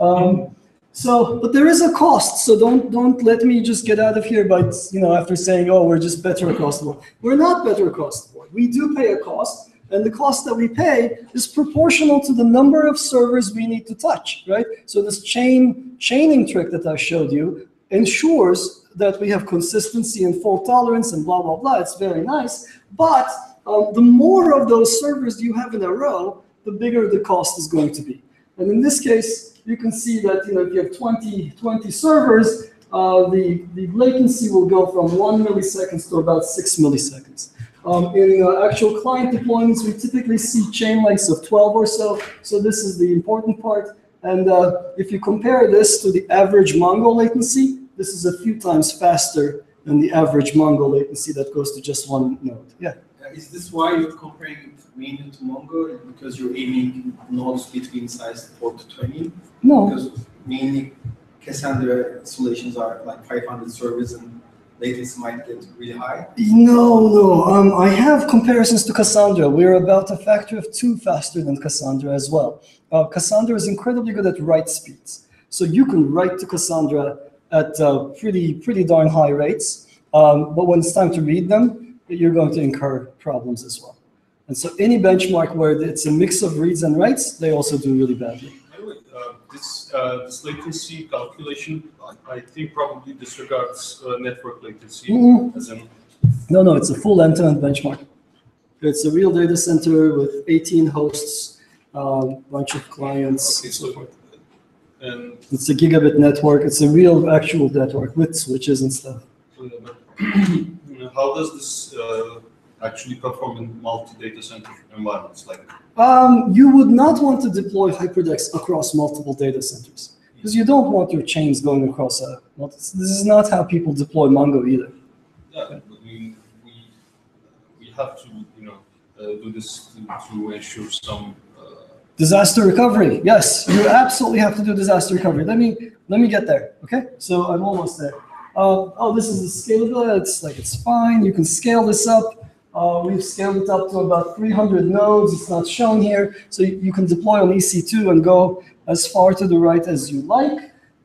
Um, so, but there is a cost. So don't, don't let me just get out of here by, you know, after saying, oh, we're just better across the board. We're not better across the board. We do pay a cost. And the cost that we pay is proportional to the number of servers we need to touch, right? So this chain chaining trick that I showed you ensures that we have consistency and fault tolerance and blah, blah, blah. It's very nice. But um, the more of those servers you have in a row, the bigger the cost is going to be. And in this case, you can see that, you know, if you have twenty servers, uh, the, the latency will go from one milliseconds to about six milliseconds. Um, in uh, actual client deployments, we typically see chain lengths of twelve or so. So this is the important part. And uh, if you compare this to the average Mongo latency, this is a few times faster than the average Mongo latency that goes to just one node. Yeah. Uh, is this why you're comparing it mainly to Mongo? Because you're aiming nodes between size four to twenty? No. Because mainly Cassandra installations are like five hundred servers and latency might get really high? No, no. Um, I have comparisons to Cassandra. We're about a factor of two faster than Cassandra as well. Uh, Cassandra is incredibly good at write speeds. So you can write to Cassandra at uh, pretty, pretty darn high rates. Um, but when it's time to read them, you're going to incur problems as well. And so any benchmark where it's a mix of reads and writes, they also do really badly. Uh, this, uh, this latency calculation, I think, probably disregards uh, network latency. Mm-hmm. as in no, no, it's a full end-to-end benchmark. It's a real data center with eighteen hosts, a um, bunch of clients. Okay, so, and it's a gigabit network. It's a real, actual network with switches and stuff. How does this uh, actually perform in multi-data center environments? Like, Um, you would not want to deploy Hyperdex across multiple data centers because you don't want your chains going across a multiple. This is not how people deploy Mongo either. Yeah, but we, we, we have to, you know, uh, do this to, to ensure some uh... disaster recovery. Yes, you absolutely have to do disaster recovery. Let me let me get there. Okay, so I'm almost there. Uh, oh, this is the scalability. It's like it's fine. You can scale this up. Uh, we've scaled it up to about three hundred nodes. It's not shown here. So you, you can deploy on E C two and go as far to the right as you like.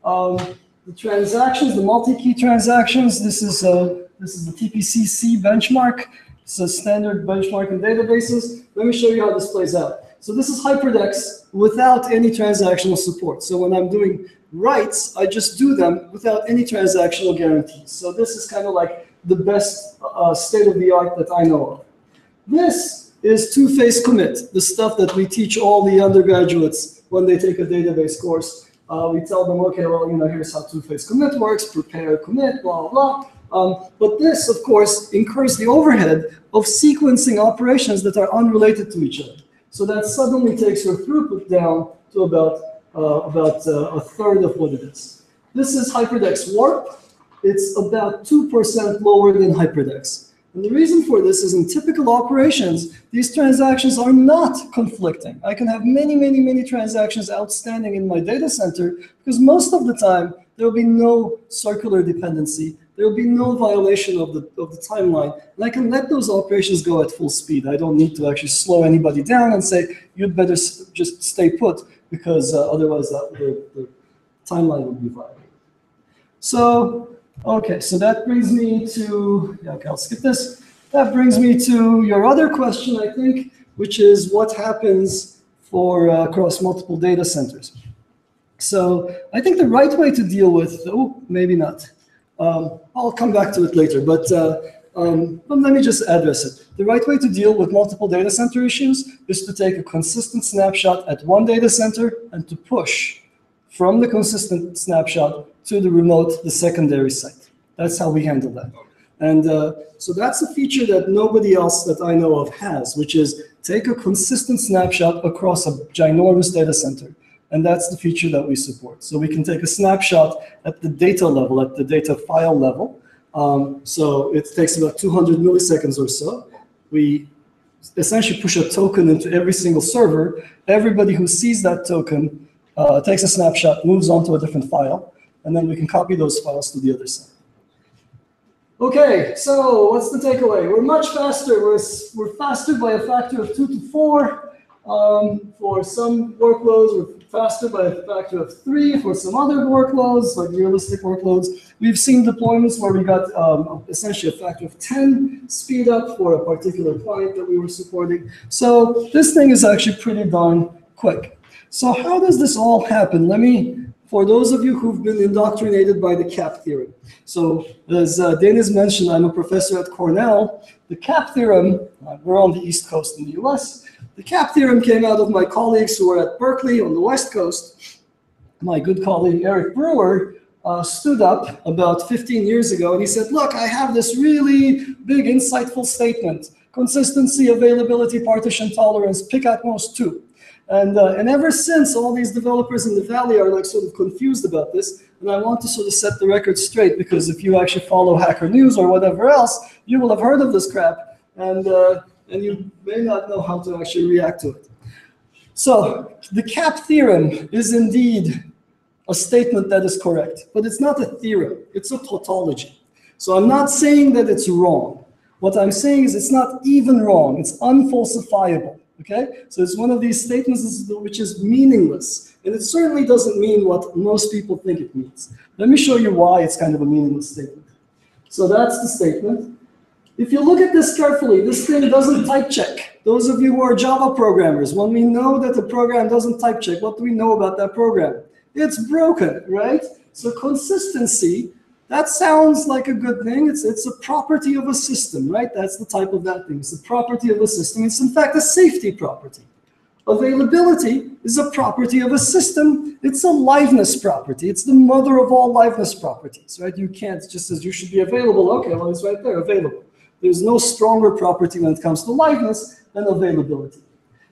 Um, the transactions, the multi-key transactions, this is, a, this is the T P C C benchmark. It's a standard benchmark in databases. Let me show you how this plays out. So this is Hyperdex without any transactional support. So when I'm doing writes, I just do them without any transactional guarantees. So this is kind of like the best uh, state-of-the-art that I know of. This is two-phase commit, the stuff that we teach all the undergraduates when they take a database course. Uh, we tell them, okay, well, you know, here's how two-phase commit works, prepare, commit, blah, blah, blah. Um, but this, of course, incurs the overhead of sequencing operations that are unrelated to each other. So that suddenly takes your throughput down to about, uh, about uh, a third of what it is. This is Hyperdex Warp. It's about two percent lower than Hyperdex. And the reason for this is in typical operations, these transactions are not conflicting. I can have many, many, many transactions outstanding in my data center because most of the time there will be no circular dependency. There will be no violation of the, of the timeline. And I can let those operations go at full speed. I don't need to actually slow anybody down and say, you'd better just stay put because uh, otherwise that, the, the timeline would be violated. So, okay, so that brings me to, yeah, okay, I'll skip this. That brings me to your other question, I think, which is what happens for uh, across multiple data centers. So I think the right way to deal with, oh, maybe not. Um, I'll come back to it later, but uh, um, let me just address it. The right way to deal with multiple data center issues is to take a consistent snapshot at one data center and to push from the consistent snapshot to the remote, the secondary site. That's how we handle that. And uh, so that's a feature that nobody else that I know of has, which is take a consistent snapshot across a ginormous data center. And that's the feature that we support. So we can take a snapshot at the data level, at the data file level. Um, so it takes about two hundred milliseconds or so. We essentially push a token into every single server. Everybody who sees that token uh, takes a snapshot, moves on to a different file, and then we can copy those files to the other side. Okay, so what's the takeaway? We're much faster. We're, we're faster by a factor of two to four. Um, for some workloads, we're faster by a factor of three. For some other workloads, like realistic workloads, we've seen deployments where we got um, essentially a factor of ten speed up for a particular client that we were supporting. So this thing is actually pretty darn quick. So how does this all happen? Let me, for those of you who've been indoctrinated by the C A P theorem. So as uh, Deniz mentioned, I'm a professor at Cornell. The C A P theorem, uh, we're on the East Coast in the U S. The C A P theorem came out of my colleagues who were at Berkeley on the West Coast. My good colleague Eric Brewer uh, stood up about fifteen years ago and he said, look, I have this really big insightful statement, consistency, availability, partition tolerance, pick at most two. And, uh, and ever since, all these developers in the Valley are like sort of confused about this. And I want to sort of set the record straight, because if you actually follow Hacker News or whatever else, you will have heard of this crap. And, uh, and you may not know how to actually react to it. So the C A P theorem is indeed a statement that is correct. But it's not a theorem. It's a tautology. So I'm not saying that it's wrong. What I'm saying is it's not even wrong. It's unfalsifiable. Okay? So it's one of these statements which is meaningless. And it certainly doesn't mean what most people think it means. Let me show you why it's kind of a meaningless statement. So that's the statement. If you look at this carefully, this thing doesn't type check. Those of you who are Java programmers, when we know that the program doesn't type check, what do we know about that program? It's broken, right? So consistency, that sounds like a good thing. It's, it's a property of a system, right? That's the type of that thing. It's a property of a system. It's, in fact, a safety property. Availability is a property of a system. It's a liveness property. It's the mother of all liveness properties, right? You can't just as you should be available. OK, well, it's right there, available. There's no stronger property when it comes to liveness than availability.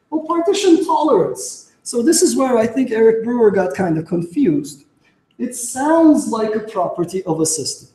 Well, partition tolerance. So this is where I think Eric Brewer got kind of confused. It sounds like a property of a system,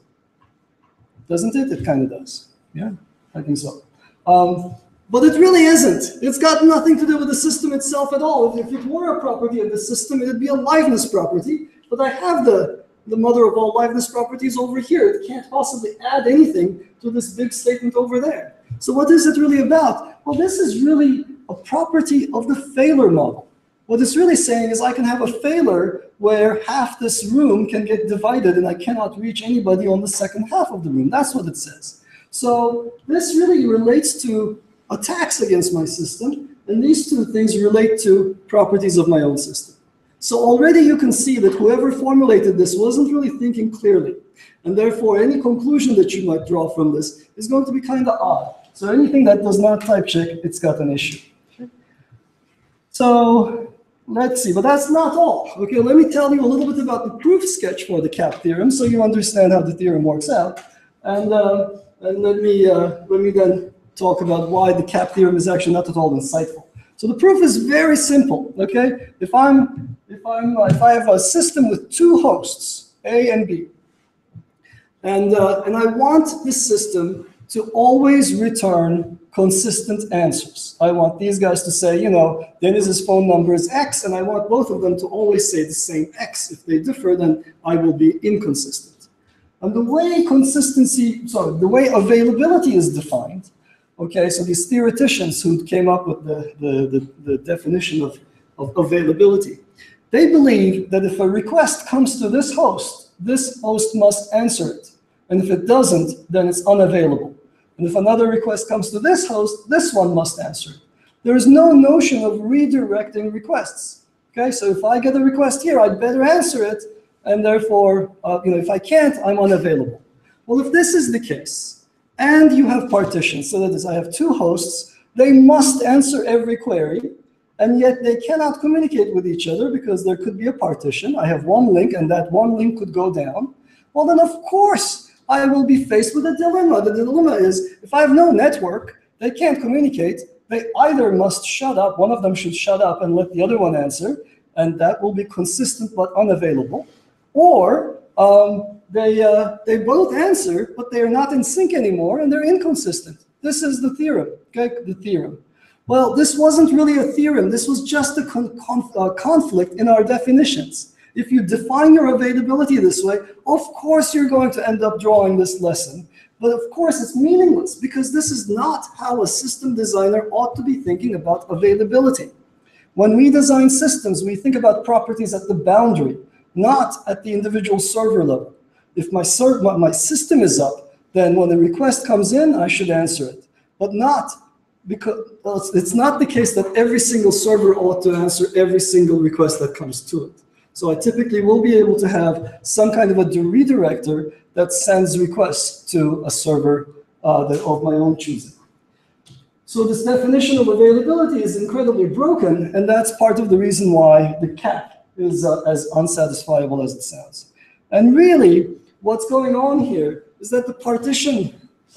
doesn't it? It kind of does. Yeah, I think so. Um, but it really isn't. It's got nothing to do with the system itself at all. If it were a property of the system, it would be a liveness property. But I have the, the mother of all liveness properties over here. It can't possibly add anything to this big statement over there. So what is it really about? Well, this is really a property of the failure model. What it's really saying is I can have a failure where half this room can get divided and I cannot reach anybody on the second half of the room. That's what it says. So this really relates to attacks against my system, and these two things relate to properties of my own system. So already you can see that whoever formulated this wasn't really thinking clearly, and therefore any conclusion that you might draw from this is going to be kind of odd. So anything that does not type check, it's got an issue. So let's see, but that's not all. Okay, let me tell you a little bit about the proof sketch for the C A P theorem, so you understand how the theorem works out. And, uh, and let me uh, let me then talk about why the C A P theorem is actually not at all insightful. So the proof is very simple. Okay, if I'm if I'm if I have a system with two hosts A and B, and uh, and I want this system to always return consistent answers. I want these guys to say, you know, Deniz's phone number is X, and I want both of them to always say the same X. If they differ, then I will be inconsistent. And the way consistency, sorry, the way availability is defined, okay, so these theoreticians who came up with the, the, the, the definition of, of availability, they believe that if a request comes to this host, this host must answer it. And if it doesn't, then it's unavailable. And if another request comes to this host, this one must answer. There is no notion of redirecting requests. Okay, so if I get a request here, I'd better answer it, and therefore, uh, you know, if I can't, I'm unavailable. Well, if this is the case, and you have partitions, so that is, I have two hosts, they must answer every query, and yet they cannot communicate with each other because there could be a partition. I have one link, and that one link could go down. Well, then, of course, I will be faced with a dilemma. The dilemma is, if I have no network, they can't communicate. They either must shut up, one of them should shut up and let the other one answer, and that will be consistent but unavailable, or um, they, uh, they both answer, but they are not in sync anymore, and they're inconsistent. This is the theorem, okay, the theorem. Well, this wasn't really a theorem, this was just a con conf uh, conflict in our definitions. If you define your availability this way, of course you're going to end up drawing this lesson. But of course, it's meaningless, because this is not how a system designer ought to be thinking about availability. When we design systems, we think about properties at the boundary, not at the individual server level. If my, serv my system is up, then when the request comes in, I should answer it. But not because well, it's not the case that every single server ought to answer every single request that comes to it. So I typically will be able to have some kind of a redirector that sends requests to a server uh, that of my own choosing. So this definition of availability is incredibly broken, and that's part of the reason why the C A P is uh, as unsatisfiable as it sounds. And really, what's going on here is that the partition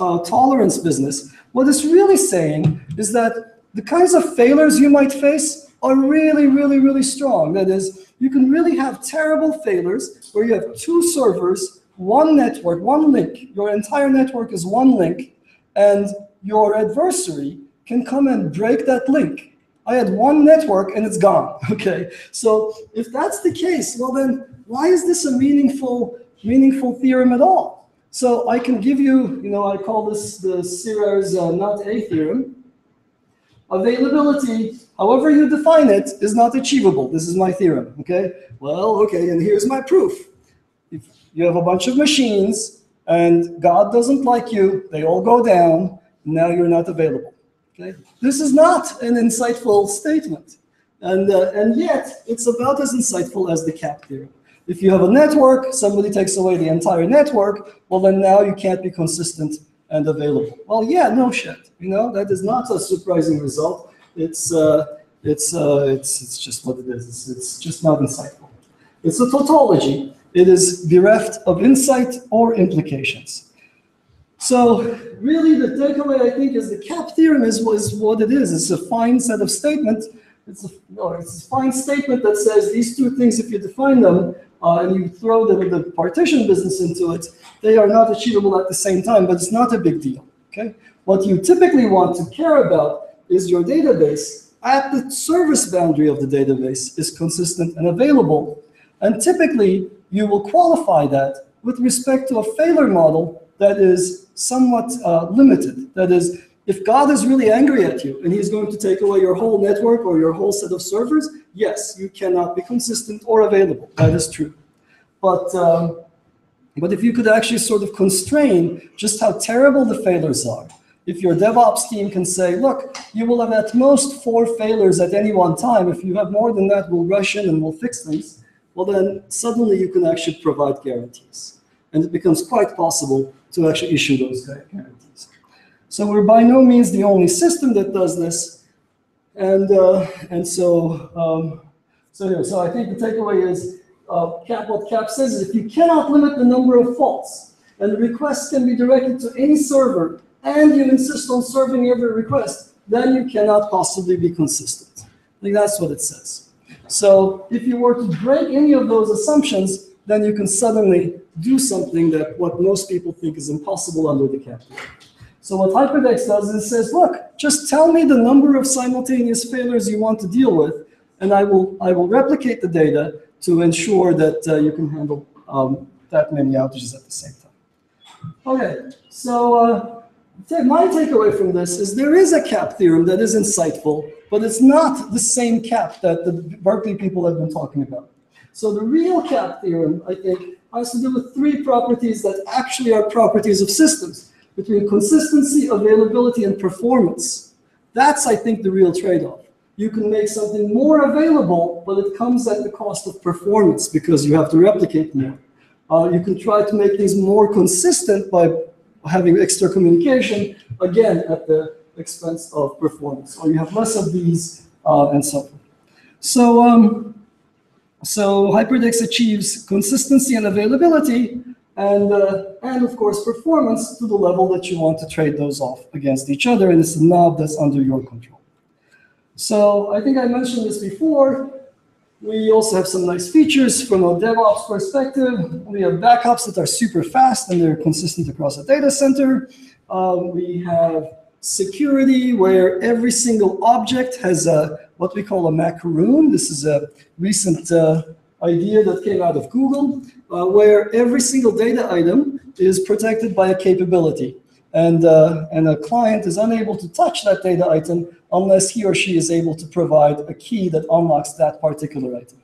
uh, tolerance business, what it's really saying is that the kinds of failures you might face are really, really, really strong. That is, you can really have terrible failures where you have two servers, one network, one link, your entire network is one link, and your adversary can come and break that link. I had one network and it's gone, okay? So if that's the case, well then, why is this a meaningful, meaningful theorem at all? So I can give you, you know, I call this the Sirer's uh, not a theorem. Availability, however you define it, is not achievable. This is my theorem, okay? Well, okay, and here's my proof. If you have a bunch of machines, and God doesn't like you, they all go down, now you're not available. Okay? This is not an insightful statement, and, uh, and yet it's about as insightful as the C A P theorem. If you have a network, somebody takes away the entire network, well then now you can't be consistent and available. Well, yeah, no shit, you know, that is not a surprising result. It's, uh, it's, uh, it's, it's just what it is, it's, it's just not insightful. It's a tautology. It is bereft of insight or implications. So really the takeaway, I think, is the C A P theorem is, is what it is. It's a fine set of statements. It's a, no, it's a fine statement that says these two things, if you define them uh, and you throw the, the partition business into it, they are not achievable at the same time, but it's not a big deal. Okay? What you typically want to care about is your database at the service boundary of the database is consistent and available, and typically, you will qualify that with respect to a failure model that is somewhat uh, limited. That is, if God is really angry at you and he's going to take away your whole network or your whole set of servers, yes, you cannot be consistent or available. That is true. But, um, but if you could actually sort of constrain just how terrible the failures are, if your DevOps team can say, look, you will have at most four failures at any one time. If you have more than that, we'll rush in and we'll fix things. Well, then suddenly you can actually provide guarantees. And it becomes quite possible to actually issue those guarantees. So we're by no means the only system that does this. And, uh, and so, um, so, anyway, so I think the takeaway is uh, C A P, what C A P says is if you cannot limit the number of faults, and the requests can be directed to any server, and you insist on serving every request, then you cannot possibly be consistent. I think that's what it says. So if you were to break any of those assumptions, then you can suddenly do something that what most people think is impossible under the C A P. So what Hyperdex does is it says, look, just tell me the number of simultaneous failures you want to deal with, and I will, I will replicate the data to ensure that uh, you can handle um, that many outages at the same time. Okay, so uh, my takeaway from this is there is a C A P theorem that is insightful, but it's not the same C A P that the Berkeley people have been talking about. So the real C A P theorem, I think, has to do with three properties that actually are properties of systems, between consistency, availability, and performance. That's, I think, the real trade-off. you can make something more available, but it comes at the cost of performance because you have to replicate more. Uh, you can try to make things more consistent by having extra communication, again, at the expense of performance. Or you have less of these, uh, and so forth. So, um, so Hyperdex achieves consistency and availability, and, uh, and of course, performance to the level that you want to trade those off against each other, and it's a knob that's under your control. So I think I mentioned this before. We also have some nice features from a DevOps perspective. We have backups that are super fast and they're consistent across a data center. Um, we have security where every single object has a, what we call a macaroon. This is a recent uh, idea that came out of Google, uh, where every single data item is protected by a capability. And, uh, and a client is unable to touch that data item unless he or she is able to provide a key that unlocks that particular item.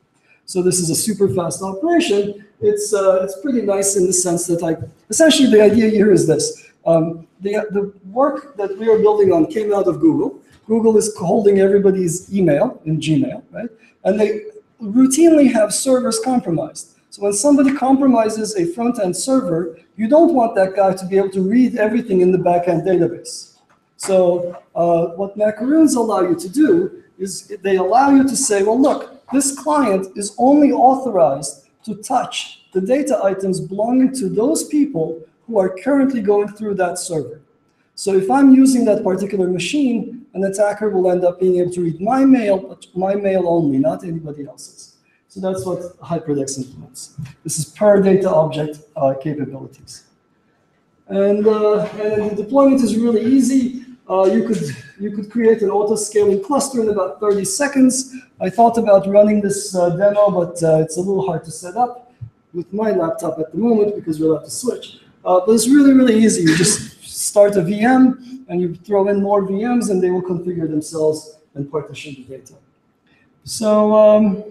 So this is a super fast operation. It's, uh, it's pretty nice in the sense that I, essentially the idea here is this. Um, the, the work that we are building on came out of Google. Google is holding everybody's email in Gmail, right? And they routinely have servers compromised. So when somebody compromises a front-end server, you don't want that guy to be able to read everything in the back-end database. So uh, what macaroons allow you to do is they allow you to say, well, look, this client is only authorized to touch the data items belonging to those people who are currently going through that server. So if I'm using that particular machine, an attacker will end up being able to read my mail, but my mail only, not anybody else's. So that's what Hyperdex implements. This is per data object uh, capabilities. And, uh, and the deployment is really easy. Uh, you, could, you could create an auto-scaling cluster in about thirty seconds. I thought about running this uh, demo, but uh, it's a little hard to set up with my laptop at the moment because we'll have to switch. Uh, but it's really, really easy. You just start a V M, and you throw in more V Ms, and they will configure themselves and partition the data. So, um,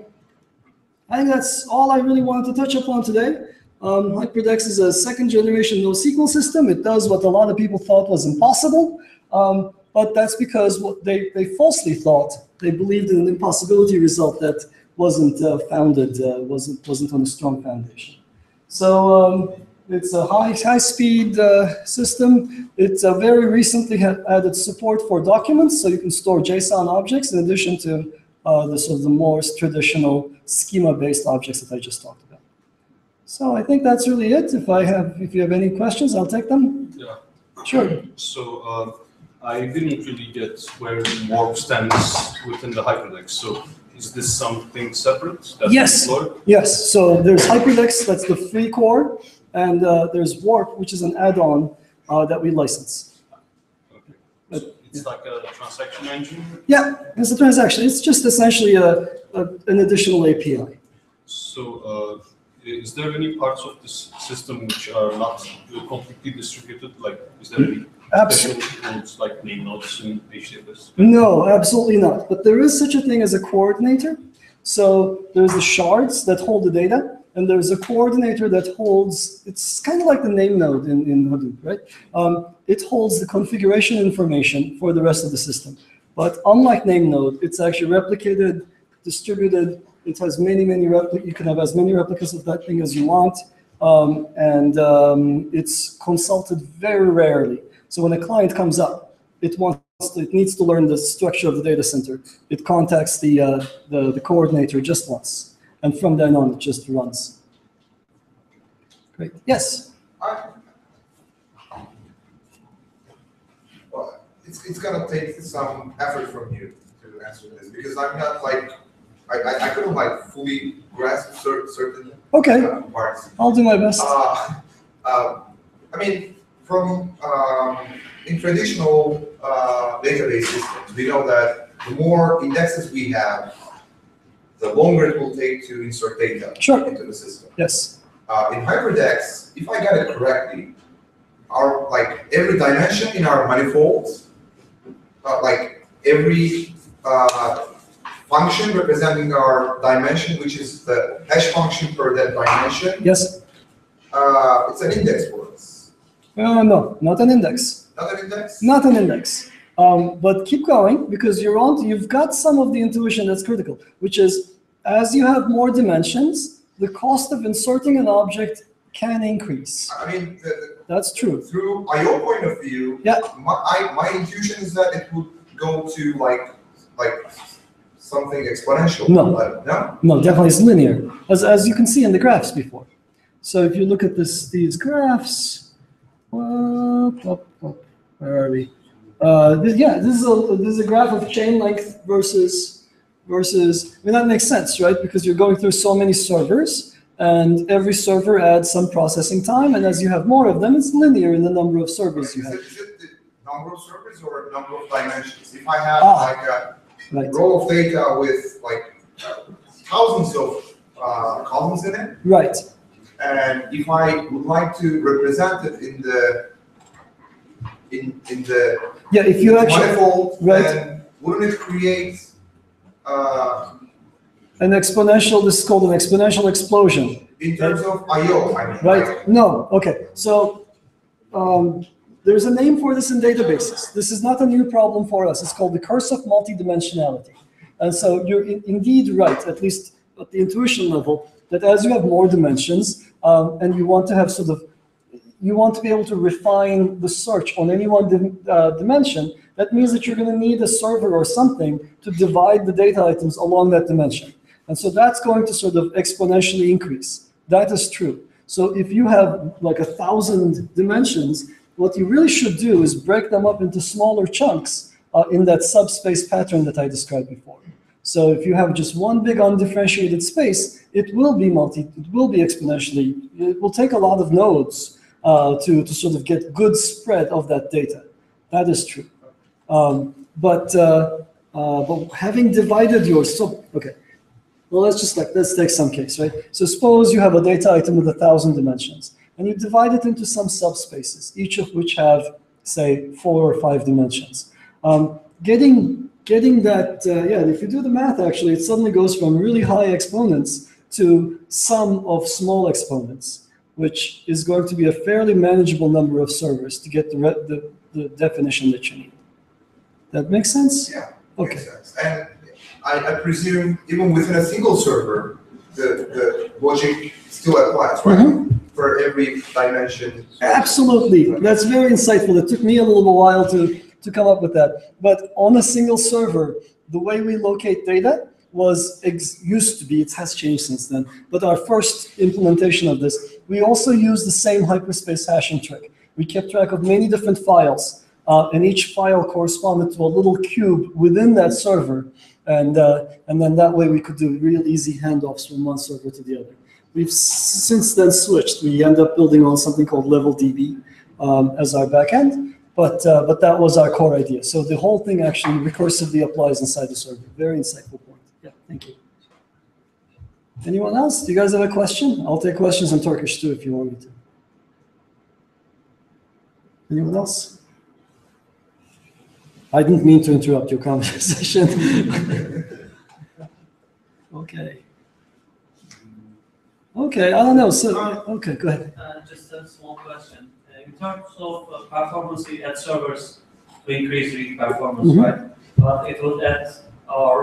I think that's all I really wanted to touch upon today. Um, Hyperdex is a second-generation NoSQL system. It does what a lot of people thought was impossible, um, but that's because what they, they falsely thought. They believed in an impossibility result that wasn't uh, founded, uh, wasn't, wasn't on a strong foundation. So um, it's a high, high-speed uh, system. It uh, very recently had added support for documents, so you can store JSON objects in addition to Uh, the sort of the more traditional schema-based objects that I just talked about. So I think that's really it. If I have, if you have any questions, I'll take them. Yeah. Sure. So uh, I didn't really get where the morph stands within the Hyperdex. So is this something separate? That's yes. Yes. So there's Hyperdex, that's the free core, and uh, there's Warp, which is an add-on uh, that we license. Okay. But, it's like a transaction engine? Yeah, it's a transaction. It's just essentially a, a, an additional A P I. So uh, is there any parts of this system which are not completely distributed? Like, is there any special rules like name nodes in H D F S? No, absolutely not. But there is such a thing as a coordinator. So there's the shards that hold the data. And there's a coordinator that holds, it's kind of like the name node in, in Hadoop, right? Um, it holds the configuration information for the rest of the system. But unlike name node, it's actually replicated, distributed. It has many, many replicas. You can have as many replicas of that thing as you want. Um, and um, it's consulted very rarely. So when a client comes up, it wants to, it needs to learn the structure of the data center. It contacts the, uh, the, the coordinator just once. And from then on, it just runs. Great. Yes? I, well, it's it's going to take some effort from you to answer this, because I'm not like, I, I, I couldn't like fully grasp certain, certain okay. uh, parts. I'll do my best. Uh, uh, I mean, from um, in traditional uh, database systems, we know that the more indexes we have, the longer it will take to insert data sure. into the system. Yes. Uh, in Hyperdex, if I got it correctly, our like every dimension in our manifold, uh, like every uh, function representing our dimension, which is the hash function for that dimension. Yes. Uh, it's an index for us. Uh, no, not an index. Not an index. Not an index. Um, but keep going, because you're on, you've got some of the intuition that's critical, which is as you have more dimensions, the cost of inserting an object can increase. I mean, the, that's true. Through I O point of view, yeah. my, I, my intuition is that it would go to like, like something exponential. No, but no, no, definitely it's linear, as, as you can see in the graphs before. So if you look at this, these graphs, up, up, up, where are we? Uh, this, yeah, this is a this is a graph of chain length versus versus. I mean, that makes sense, right? Because you're going through so many servers, and every server adds some processing time, and as you have more of them, it's linear in the number of servers you have. Is it, is it the number of servers or number of dimensions? If I have ah, like a right. row of data with like uh, thousands of uh, columns in it, right? And if I would like to represent it in the In, in the yeah, if you actually manifold, right, then wouldn't it create uh, an exponential? This is called an exponential explosion in terms right? of I O. I mean, right? I O. No. Okay. So um, there's a name for this in databases. This is not a new problem for us. It's called the curse of multidimensionality. And so you're in, indeed right, at least at the intuition level, that as you have more dimensions um, and you want to have sort of you want to be able to refine the search on any one dim, uh, dimension, that means that you're going to need a server or something to divide the data items along that dimension. And so that's going to sort of exponentially increase. That is true. So if you have like a thousand dimensions, what you really should do is break them up into smaller chunks uh, in that subspace pattern that I described before. So if you have just one big undifferentiated space, it will be multi, it will be exponentially, it will take a lot of nodes Uh, to, to sort of get good spread of that data. That is true. Um, but, uh, uh, but having divided yours, so, okay. Well, let's just like, let's take some case, right? So suppose you have a data item with a thousand dimensions and you divide it into some subspaces, each of which have, say, four or five dimensions. Um, getting, getting that, uh, yeah, and if you do the math, actually, it suddenly goes from really high exponents to sum of small exponents, which is going to be a fairly manageable number of servers to get the, re the, the definition that you need. That makes sense? Yeah, okay. Makes sense. And I, I presume even within a single server, the, the logic still applies, right? Mm-hmm. For every dimension. Absolutely. That's very insightful. It took me a little while to, to come up with that. But on a single server, the way we locate data was ex used to be, it has changed since then, but our first implementation of this, we also used the same hyperspace hashing trick. We kept track of many different files, uh, and each file corresponded to a little cube within that server, and, uh, and then that way we could do real easy handoffs from one server to the other. We've since then switched. We end up building on something called level D B um, as our backend, but, uh, but that was our core idea. So the whole thing actually recursively applies inside the server. Very insightful point. Yeah, thank you. Anyone else? Do you guys have a question? I'll take questions in Turkish too if you want me to. Anyone else? I didn't mean to interrupt your conversation. Okay. Okay, I don't know. So, okay, go ahead. Uh, just a small question. Uh, in terms of uh, performance, we add servers to increase read performance, mm-hmm. right? But it would add our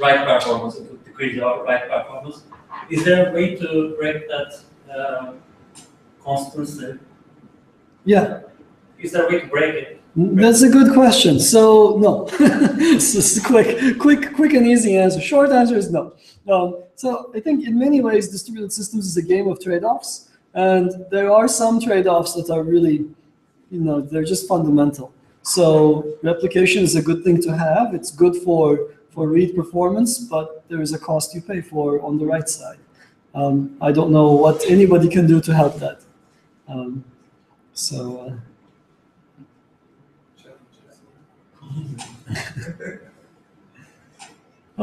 write performance, it would decrease our write performance. Is there a way to break that uh, constancy? Yeah. Is there a way to break it? Break That's it? a good question. So no. So it's quick, quick, quick and easy answer. Short answer is no. Um, so I think in many ways distributed systems is a game of trade-offs, and there are some trade-offs that are really, you know, they're just fundamental. So replication is a good thing to have. It's good for for read performance, but there is a cost you pay for on the right side. Um, I don't know what anybody can do to help that. Um, so, uh...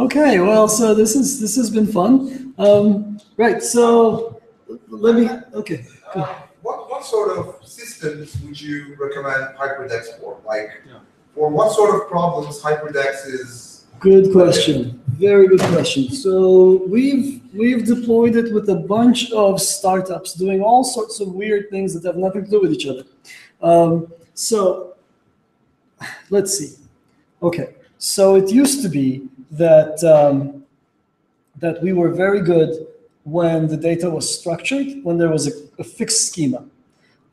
okay. Well, so this is this has been fun, um, right? So, let me. Okay. Go. Uh, what what sort of systems would you recommend Hyperdex for? Like, yeah. for what sort of problems Hyperdex is? Good question. Very good question. So we've we've deployed it with a bunch of startups doing all sorts of weird things that have nothing to do with each other. Um, so Let's see. Okay, so it used to be that um, that we were very good when the data was structured, when there was a, a fixed schema.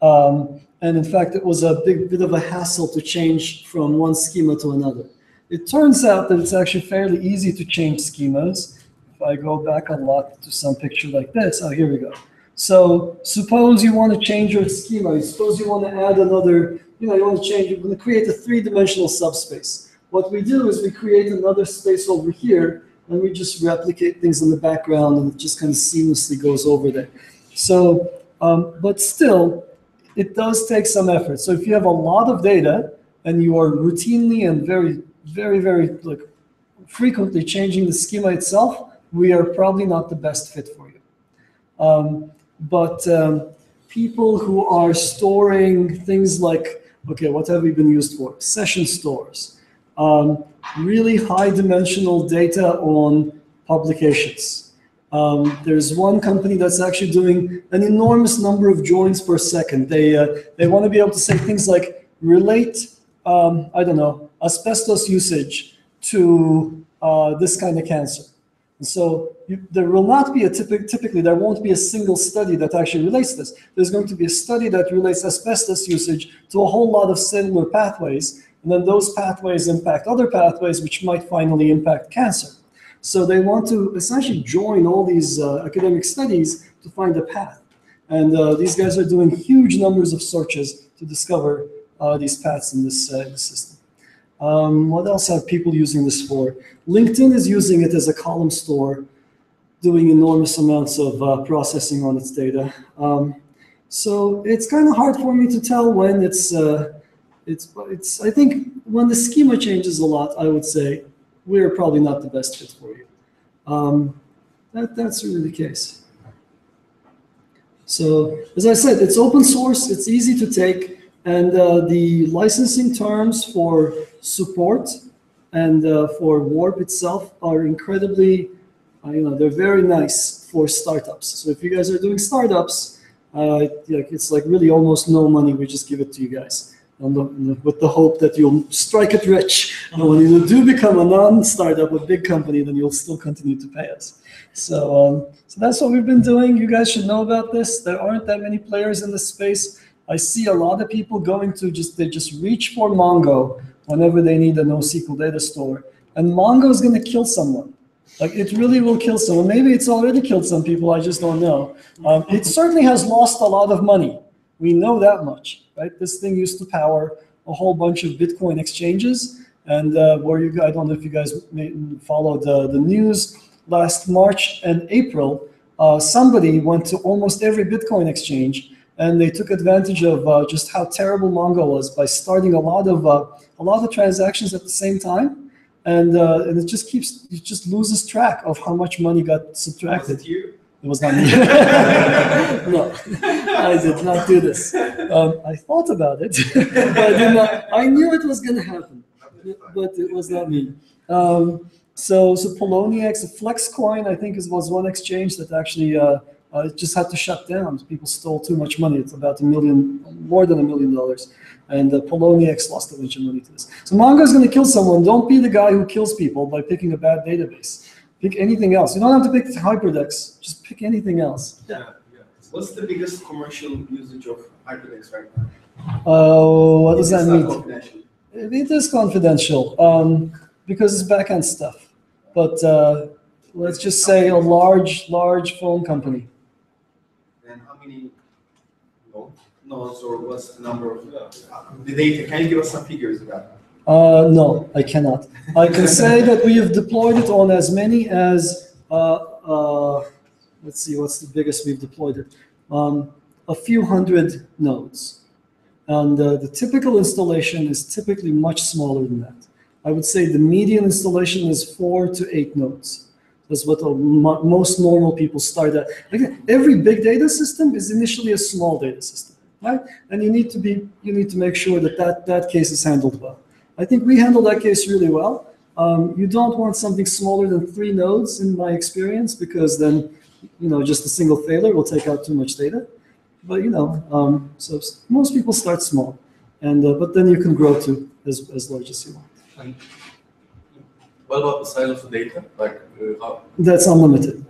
Um, and in fact, it was a big bit of a hassle to change from one schema to another. It turns out that it's actually fairly easy to change schemas. If I go back a lot to some picture like this, oh, here we go. So suppose you want to change your schema. Suppose you want to add another, you know, you want to change, you want to create a three-dimensional subspace. What we do is we create another space over here, and we just replicate things in the background, and it just kind of seamlessly goes over there. So, um, but still, it does take some effort. So if you have a lot of data, and you are routinely and very, very, very like, frequently changing the schema itself, we are probably not the best fit for you. Um, but um, people who are storing things like, okay, what have we been used for? Session stores, um, really high dimensional data on publications. Um, there's one company that's actually doing an enormous number of joins per second. They, uh, they want to be able to say things like relate, um, I don't know, asbestos usage to uh, this kind of cancer. So you, there will not be a typic, typically there won't be a single study that actually relates this. There's going to be a study that relates asbestos usage to a whole lot of cellular pathways, and then those pathways impact other pathways, which might finally impact cancer. So they want to essentially join all these uh, academic studies to find a path. And uh, these guys are doing huge numbers of searches to discover uh, these paths in this, uh, in this system. Um, what else are people using this for? LinkedIn is using it as a column store, doing enormous amounts of uh, processing on its data. Um, so it's kind of hard for me to tell when it's, uh, it's, it's, I think when the schema changes a lot, I would say we're probably not the best fit for you. Um, that, that's really the case. So as I said, it's open source, it's easy to take. And uh, the licensing terms for support and uh, for Warp itself are incredibly, uh, you know, they're very nice for startups. So if you guys are doing startups, uh, it's like really almost no money. We just give it to you guys and the, and the, with the hope that you'll strike it rich. And when you do become a non-startup, a big company, then you'll still continue to pay us. So, um, so that's what we've been doing. You guys should know about this. There aren't that many players in this space. I see a lot of people going to just, they just reach for Mongo whenever they need a NoSQL data store. And Mongo is going to kill someone. Like, it really will kill someone. Maybe it's already killed some people, I just don't know. Um, it certainly has lost a lot of money. We know that much, right? This thing used to power a whole bunch of Bitcoin exchanges. And uh, where you, I don't know if you guys followed uh, the news last March and April, uh, somebody went to almost every Bitcoin exchange. And they took advantage of uh, just how terrible Mongo was by starting a lot of uh, a lot of transactions at the same time, and uh, and it just keeps it just loses track of how much money got subtracted. Was it you? It was not me. No, I did not do this. Um, I thought about it, but I did not. I knew it was going to happen, but it was not me. Um, so so Poloniex, FlexCoin, I think, is was one exchange that actually. Uh, Uh, it just had to shut down. People stole too much money. It's about a million, more than a million dollars. And uh, Poloniex lost a bunch of money to this. So Mongo is going to kill someone. Don't be the guy who kills people by picking a bad database. Pick anything else. You don't have to pick Hyperdex. Just pick anything else. Yeah. yeah. What's the biggest commercial usage of Hyperdex right now? Oh, uh, what does that mean? Confidential. It is confidential um, because it's backend stuff. But uh, let's just say a large, large phone company. Or what's the number of the data? Can you give us some figures about that? Uh, no, I cannot. I can say that we have deployed it on as many as, uh, uh, let's see, what's the biggest we've deployed it? Um, a few hundred nodes. And uh, the typical installation is typically much smaller than that. I would say the median installation is four to eight nodes. That's what most normal people start at. Again, every big data system is initially a small data system. Right? And you need to be, you need to make sure that, that that case is handled well. I think we handle that case really well. Um, you don't want something smaller than three nodes, in my experience, because then, you know, just a single failure will take out too much data. But you know, um, so most people start small. And uh, but then you can grow to as, as large as you want. And what about the size of the data? Like uh, how? That's unlimited.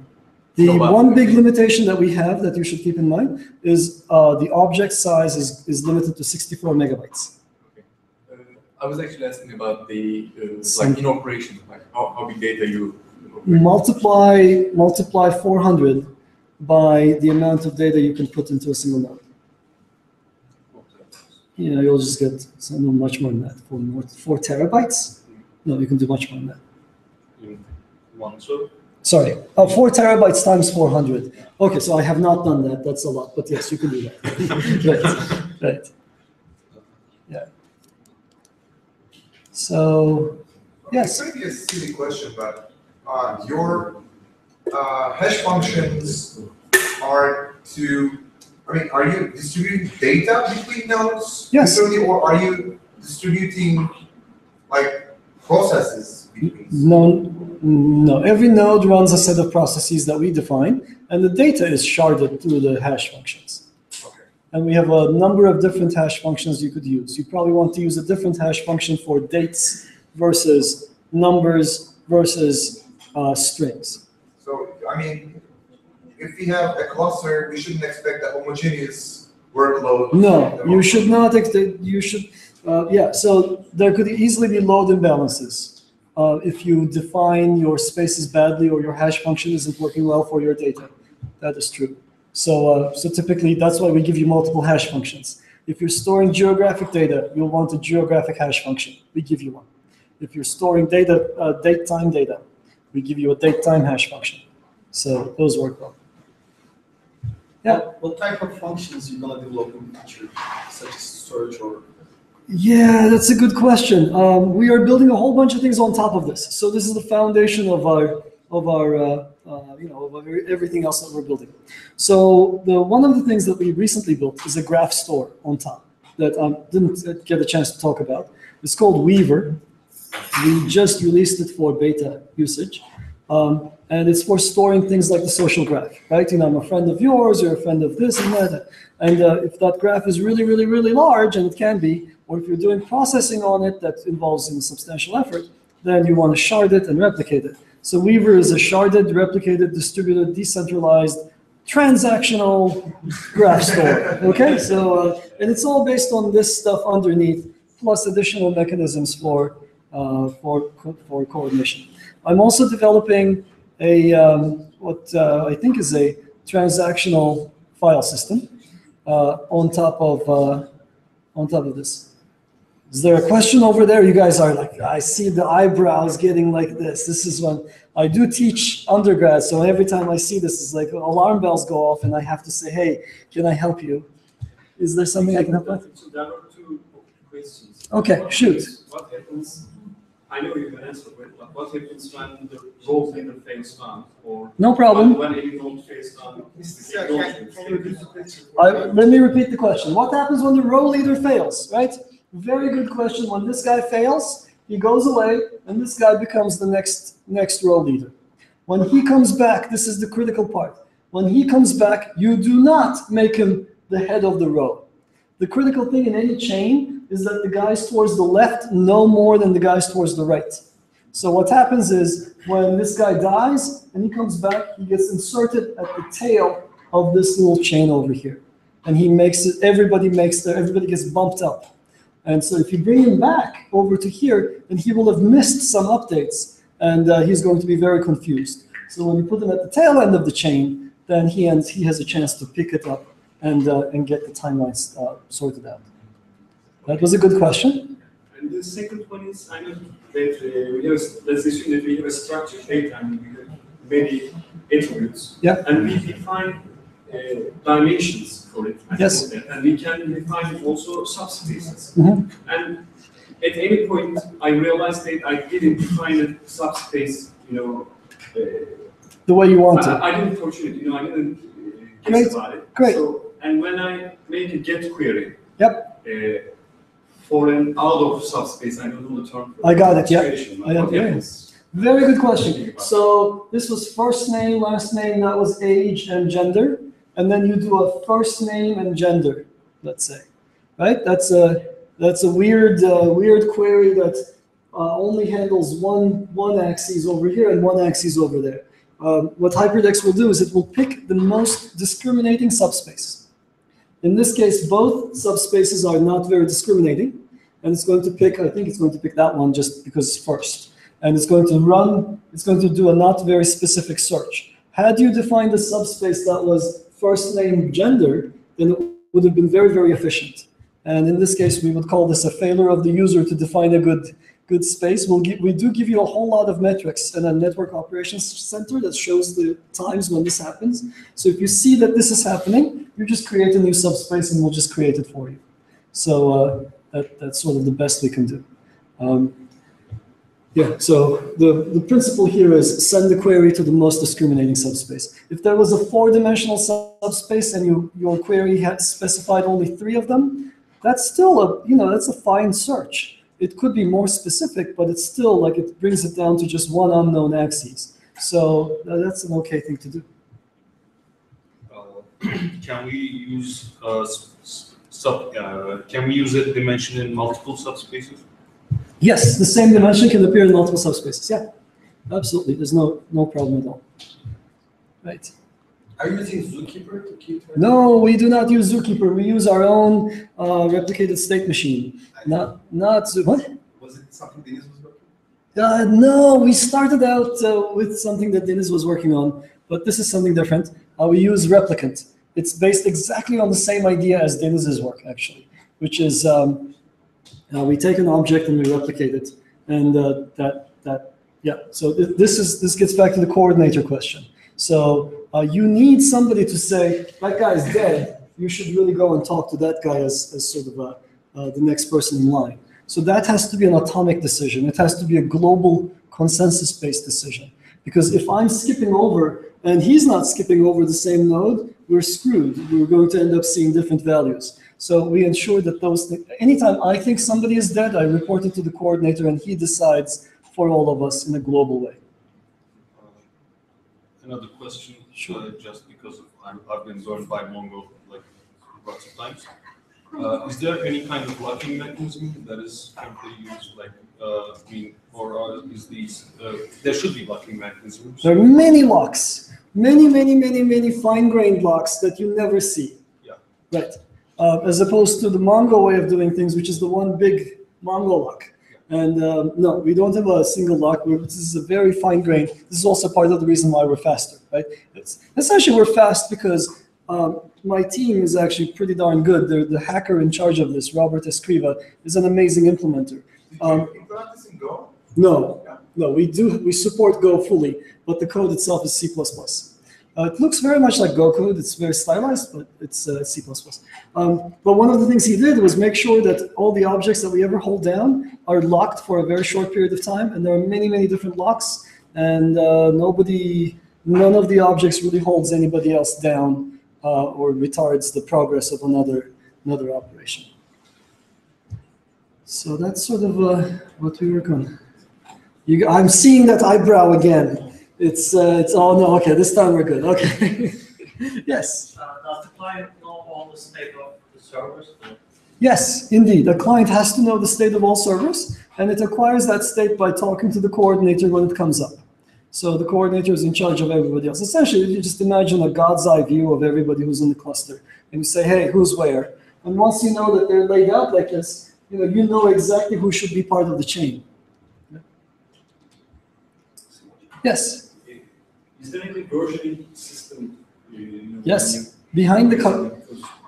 The no, one big limitation that we have that you should keep in mind is uh, the object size is, is limited to sixty-four megabytes. Okay. Uh, I was actually asking about the uh, like in operation, like how, how big data you multiply multiply four hundred by the amount of data you can put into a single node. You know, you'll just get something much more than that. For more, four terabytes? No, you can do much more than that. In one, so. Sorry, oh, four terabytes times four hundred. Okay, so I have not done that. That's a lot, but yes, you can do that. Right, right. Yeah. So, yes. It's maybe a silly question, but uh, your uh, hash functions are to, I mean, are you distributing data between nodes? Yes. Or are you distributing like processes between? No. No, every node runs a set of processes that we define, and the data is sharded through the hash functions. Okay. And we have a number of different hash functions you could use. You probably want to use a different hash function for dates versus numbers versus uh, strings. So, I mean, if we have a cluster, we shouldn't expect a homogeneous workload. No, you should not. You should, uh, yeah, so there could easily be load imbalances. Uh, if you define your spaces badly or your hash function isn't working well for your data. That is true. So, uh, so typically, that's why we give you multiple hash functions. If you're storing geographic data, you'll want a geographic hash function. We give you one. If you're storing data, uh, date time data, we give you a date time hash function. So those work well. Yeah. What type of functions are you going to develop in the future, such as storage or? Yeah, that's a good question. Um, we are building a whole bunch of things on top of this. So this is the foundation of our, of our, uh, uh, you know, of everything else that we're building. So the, one of the things that we recently built is a graph store on top that I um, didn't get a chance to talk about. It's called Weaver. We just released it for beta usage, um, and it's for storing things like the social graph, right? You know, I'm a friend of yours, you're a friend of this and that, and uh, if that graph is really, really, really large, and it can be. Or if you're doing processing on it that involves in substantial effort, then you want to shard it and replicate it. So Weaver is a sharded, replicated, distributed, decentralized, transactional graph store. Okay, so uh, and it's all based on this stuff underneath, plus additional mechanisms for uh, for for coordination. I'm also developing a um, what uh, I think is a transactional file system uh, on top of uh, on top of this. Is there a question over there? You guys are like, I see the eyebrows getting like this. This is when I do teach undergrad, so every time I see this, it's like alarm bells go off, and I have to say, hey, can I help you? Is there something I can help with? So there are two questions. Okay, what shoot. Happens, what happens, I know you can answer it, but what happens when the roles interface on? Or no problem. When any role face on? Let me repeat the question. What happens when the role leader fails, right? Very good question. When this guy fails, he goes away, and this guy becomes the next next role leader. When he comes back, this is the critical part. When he comes back, you do not make him the head of the role. The critical thing in any chain is that the guys towards the left know more than the guys towards the right. So what happens is when this guy dies and he comes back, he gets inserted at the tail of this little chain over here, and he makes it. Everybody makes the. Everybody gets bumped up. And so if you bring him back over to here, then he will have missed some updates, and uh, he's going to be very confused. So when you put him at the tail end of the chain, then he, ends, he has a chance to pick it up and, uh, and get the timelines uh, sorted out. That was a good question. And the second one is, I know that uh, we have, let's assume that we have a structured data and we have many attributes. Yeah. And we define Uh, dimensions for it, yes. And we can define also subspaces. Mm-hmm. And at any point, I realized that I didn't define a subspace, you know, uh, the way you want I, it. I didn't touch it, you know, I didn't uh, guess Great. about it. Great. So, and when I make a get query, yep, uh, for an out of subspace, I don't know the term. For I got it. Yeah. Very good question. So this was first name, last name. That was age and gender. And then you do a first name and gender, let's say, right? That's a that's a weird, uh, weird query that uh, only handles one, one axis over here and one axis over there. Uh, what Hyperdex will do is it will pick the most discriminating subspace. In this case, both subspaces are not very discriminating. And it's going to pick, I think it's going to pick that one just because it's first. And it's going to run, it's going to do a not very specific search. Had you defined a subspace that was first name gender, then it would have been very, very efficient. And in this case, we would call this a failure of the user to define a good, good space. We'll give, we do give you a whole lot of metrics and a network operations center that shows the times when this happens. So if you see that this is happening, you just create a new subspace and we'll just create it for you. So uh, that, that's sort of the best we can do. Um, yeah, so the, the principle here is send the query to the most discriminating subspace. If there was a four-dimensional subspace and you, your query had specified only three of them, that's still a, you know, that's a fine search. It could be more specific, but it's still like it brings it down to just one unknown axis. So that's an okay thing to do. Uh, can we use uh, sub? Uh, can we use that dimension in multiple subspaces? Yes, the same dimension can appear in multiple subspaces. Yeah, absolutely. There's no no problem at all. Right. Are you using ZooKeeper to keep? No, we do not use ZooKeeper. We use our own uh, replicated state machine. Not not Zoo. What? Was it something Deniz was working on? Uh, no, we started out uh, with something that Deniz was working on, but this is something different. Uh, we use Replicant. It's based exactly on the same idea as Deniz's work, actually, which is um, uh, we take an object and we replicate it, and uh, that that yeah. So th this is this gets back to the coordinator question. So uh, you need somebody to say, that guy is dead. You should really go and talk to that guy as, as sort of a, uh, the next person in line. So that has to be an atomic decision. It has to be a global consensus-based decision. Because if I'm skipping over and he's not skipping over the same node, we're screwed. We're going to end up seeing different values. So we ensure that those things, anytime I think somebody is dead, I report it to the coordinator and he decides for all of us in a global way. Another question, sure. uh, just because of, I'm, I've been burned by Mongo like lots of times. Uh, is there any kind of locking mechanism that is currently used, like, uh, I mean, or are, is these? Uh, there should be locking mechanisms. There are many locks, many, many, many, many fine-grained locks that you never see. Yeah. Right. Uh, as opposed to the Mongo way of doing things, which is the one big Mongo lock. And um, no, we don't have a single lock. We're, this is a very fine grain. This is also part of the reason why we're faster, right? It's, essentially, we're fast because um, my team is actually pretty darn good. They're the hacker in charge of this, Robert Escriva, is an amazing implementer. Did um, you implement this in Go? No, yeah. no, we do. We support Go fully, but the code itself is C plus plus. Uh, it looks very much like Go code. It's very stylized, but it's uh, C plus plus. Um, but one of the things he did was make sure that all the objects that we ever hold down are locked for a very short period of time. And there are many, many different locks. And uh, nobody, none of the objects really holds anybody else down uh, or retards the progress of another, another operation. So that's sort of uh, what we work on. You, I'm seeing that eyebrow again. It's, uh, it's, oh no, okay, this time we're good, okay. Yes? Uh, does the client know all the state of the servers? Yes, indeed. The client has to know the state of all servers, and it acquires that state by talking to the coordinator when it comes up. So the coordinator is in charge of everybody else. Essentially, you just imagine a God's eye view of everybody who's in the cluster, and you say, hey, who's where? And once you know that they're laid out like this, you know, you know exactly who should be part of the chain. Yeah. Yes? Is there any versioning system? You know, yes, behind the cover.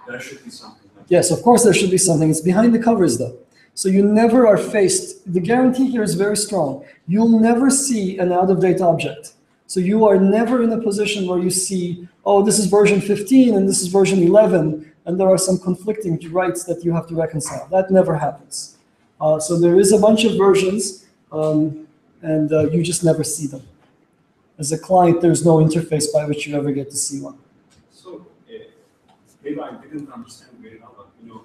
There should be something. Yes, of course there should be something. It's behind the covers, though. So you never are faced. The guarantee here is very strong. You'll never see an out-of-date object. So you are never in a position where you see, oh, this is version fifteen and this is version eleven, and there are some conflicting rights that you have to reconcile. That never happens. Uh, so there is a bunch of versions, um, and uh, you just never see them. As a client, there's no interface by which you ever get to see one. So, uh, maybe I didn't understand very well, but you know,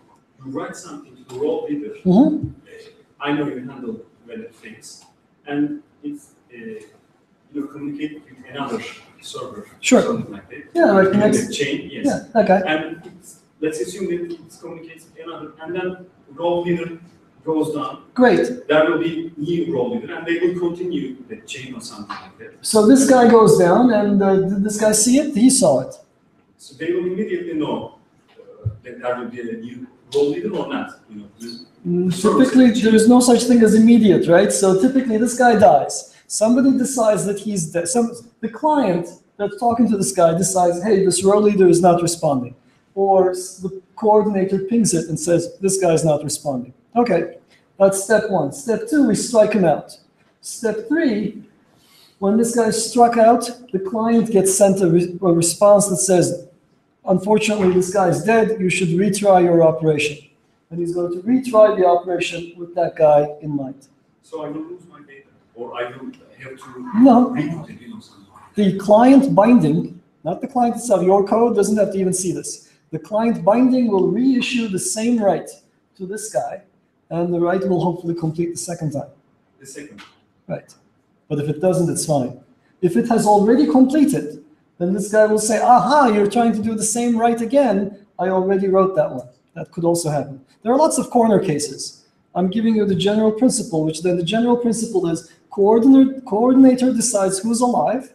you write something to the role leader. Mm-hmm. uh, I know you handle well things, and it's uh, you know, communicate with another server. Sure. Something like that. Yeah, like next chain. Yes. Yeah. Okay. And it's let's assume that it's communicates another, and then role leader goes down. Great. There will be new role leader, and they will continue the chain or something like that. So this guy goes down, and uh, did this guy see it? He saw it. So they will immediately know uh, that there will be a new role leader or not. You know, mm, typically, there is no such thing as immediate, right? So typically, this guy dies. Somebody decides that he's dead. Some, the client that's talking to this guy decides, hey, this role leader is not responding. Or the coordinator pings it and says, this guy is not responding. OK, that's step one. Step two, we strike him out. Step three, when this guy is struck out, the client gets sent a, re a response that says, unfortunately, this guy is dead. You should retry your operation. And he's going to retry the operation with that guy in mind. So I will lose my data, or I will have to no. reboot it. You know, the client binding, not the client itself, your code doesn't have to even see this. The client binding will reissue the same write to this guy, and the write will hopefully complete the second time. The second. Right. But if it doesn't, it's fine. If it has already completed, then this guy will say, aha, you're trying to do the same write again. I already wrote that one. That could also happen. There are lots of corner cases. I'm giving you the general principle, which then the general principle is coordinator, coordinator decides who's alive.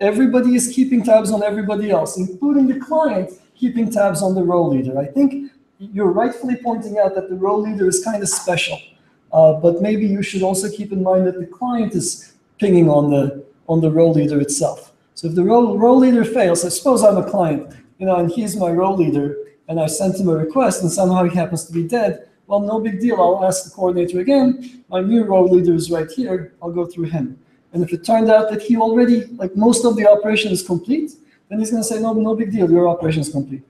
Everybody is keeping tabs on everybody else, including the client keeping tabs on the role leader. I think you're rightfully pointing out that the role leader is kind of special, uh, but maybe you should also keep in mind that the client is pinging on the on the role leader itself. So if the role, role leader fails, I suppose I'm a client, you know, and he's my role leader, and I sent him a request, and somehow he happens to be dead. Well, no big deal. I'll ask the coordinator again. My new role leader is right here. I'll go through him. And if it turned out that he already, like most of the operation is complete, then he's going to say, no, no big deal. Your operation is complete.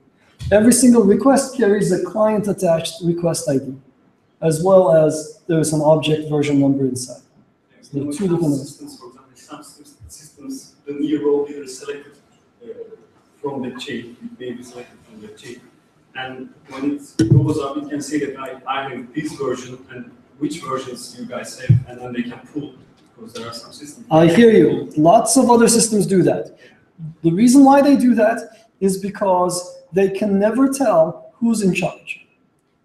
Every single request carries a client-attached request I D, as well as there is an object version number inside. So there are two different systems, for example, some systems, the new role leader is selected uh, from the chain. It may be selected from the chain. And when it goes up, you can see that I, I have this version and which versions you guys have, and then they can pull, because there are some systems. I hear you. Lots of other systems do that. The reason why they do that is because they can never tell who's in charge,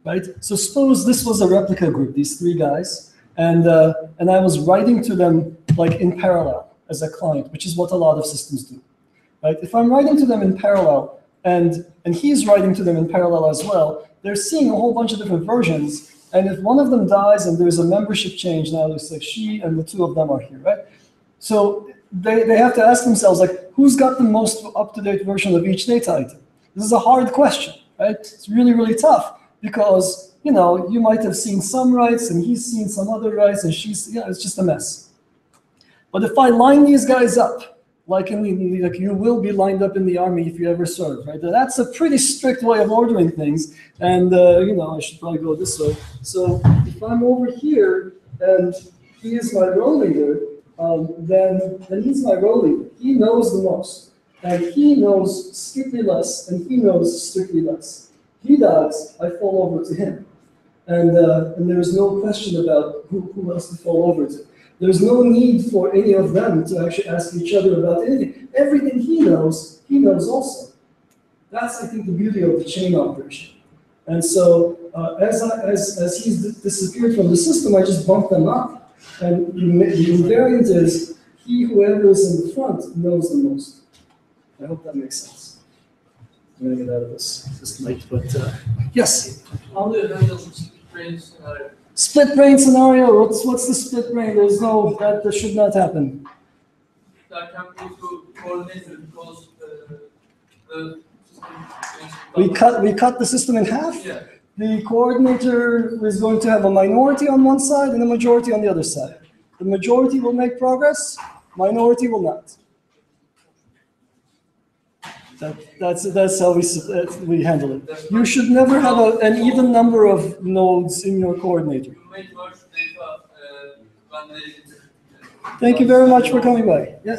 right? So suppose this was a replica group, these three guys, and, uh, and I was writing to them like in parallel as a client, which is what a lot of systems do, right? If I'm writing to them in parallel, And, and he's writing to them in parallel as well, they're seeing a whole bunch of different versions. And if one of them dies and there's a membership change, now it's like she and the two of them are here, right? So they, they have to ask themselves, like, who's got the most up-to-date version of each data item? This is a hard question, right? It's really, really tough because, you know, you might have seen some writes and he's seen some other writes and she's, yeah, it's just a mess. But if I line these guys up, like, in the, like you will be lined up in the army if you ever serve, right? That's a pretty strict way of ordering things. And, uh, you know, I should probably go this way. So if I'm over here and he is my role leader, um, then, then he's my role leader. He knows the most. And he knows strictly less, and he knows strictly less. He dies, I fall over to him. And, uh, and there is no question about who, who else to fall over to. There's no need for any of them to actually ask each other about anything. Everything he knows, he knows also. That's, I think, the beauty of the chain operation. And so uh, as, I, as, as he's disappeared from the system, I just bump them up. And the invariant is he, whoever is in the front, knows the most. I hope that makes sense. I'm going to get out of this. It's late, but uh, yes? How do you handle constraints? Split brain scenario. What's what's the split brain? There's no that, that should not happen. That happens to coordinator because uh, the system we cut we cut the system in half. Yeah. The coordinator is going to have a minority on one side and a majority on the other side. The majority will make progress. Minority will not. That, that's that's how we that's, we handle it. You should never have a, an even number of nodes in your coordinator. Thank you very much for coming by. Yeah.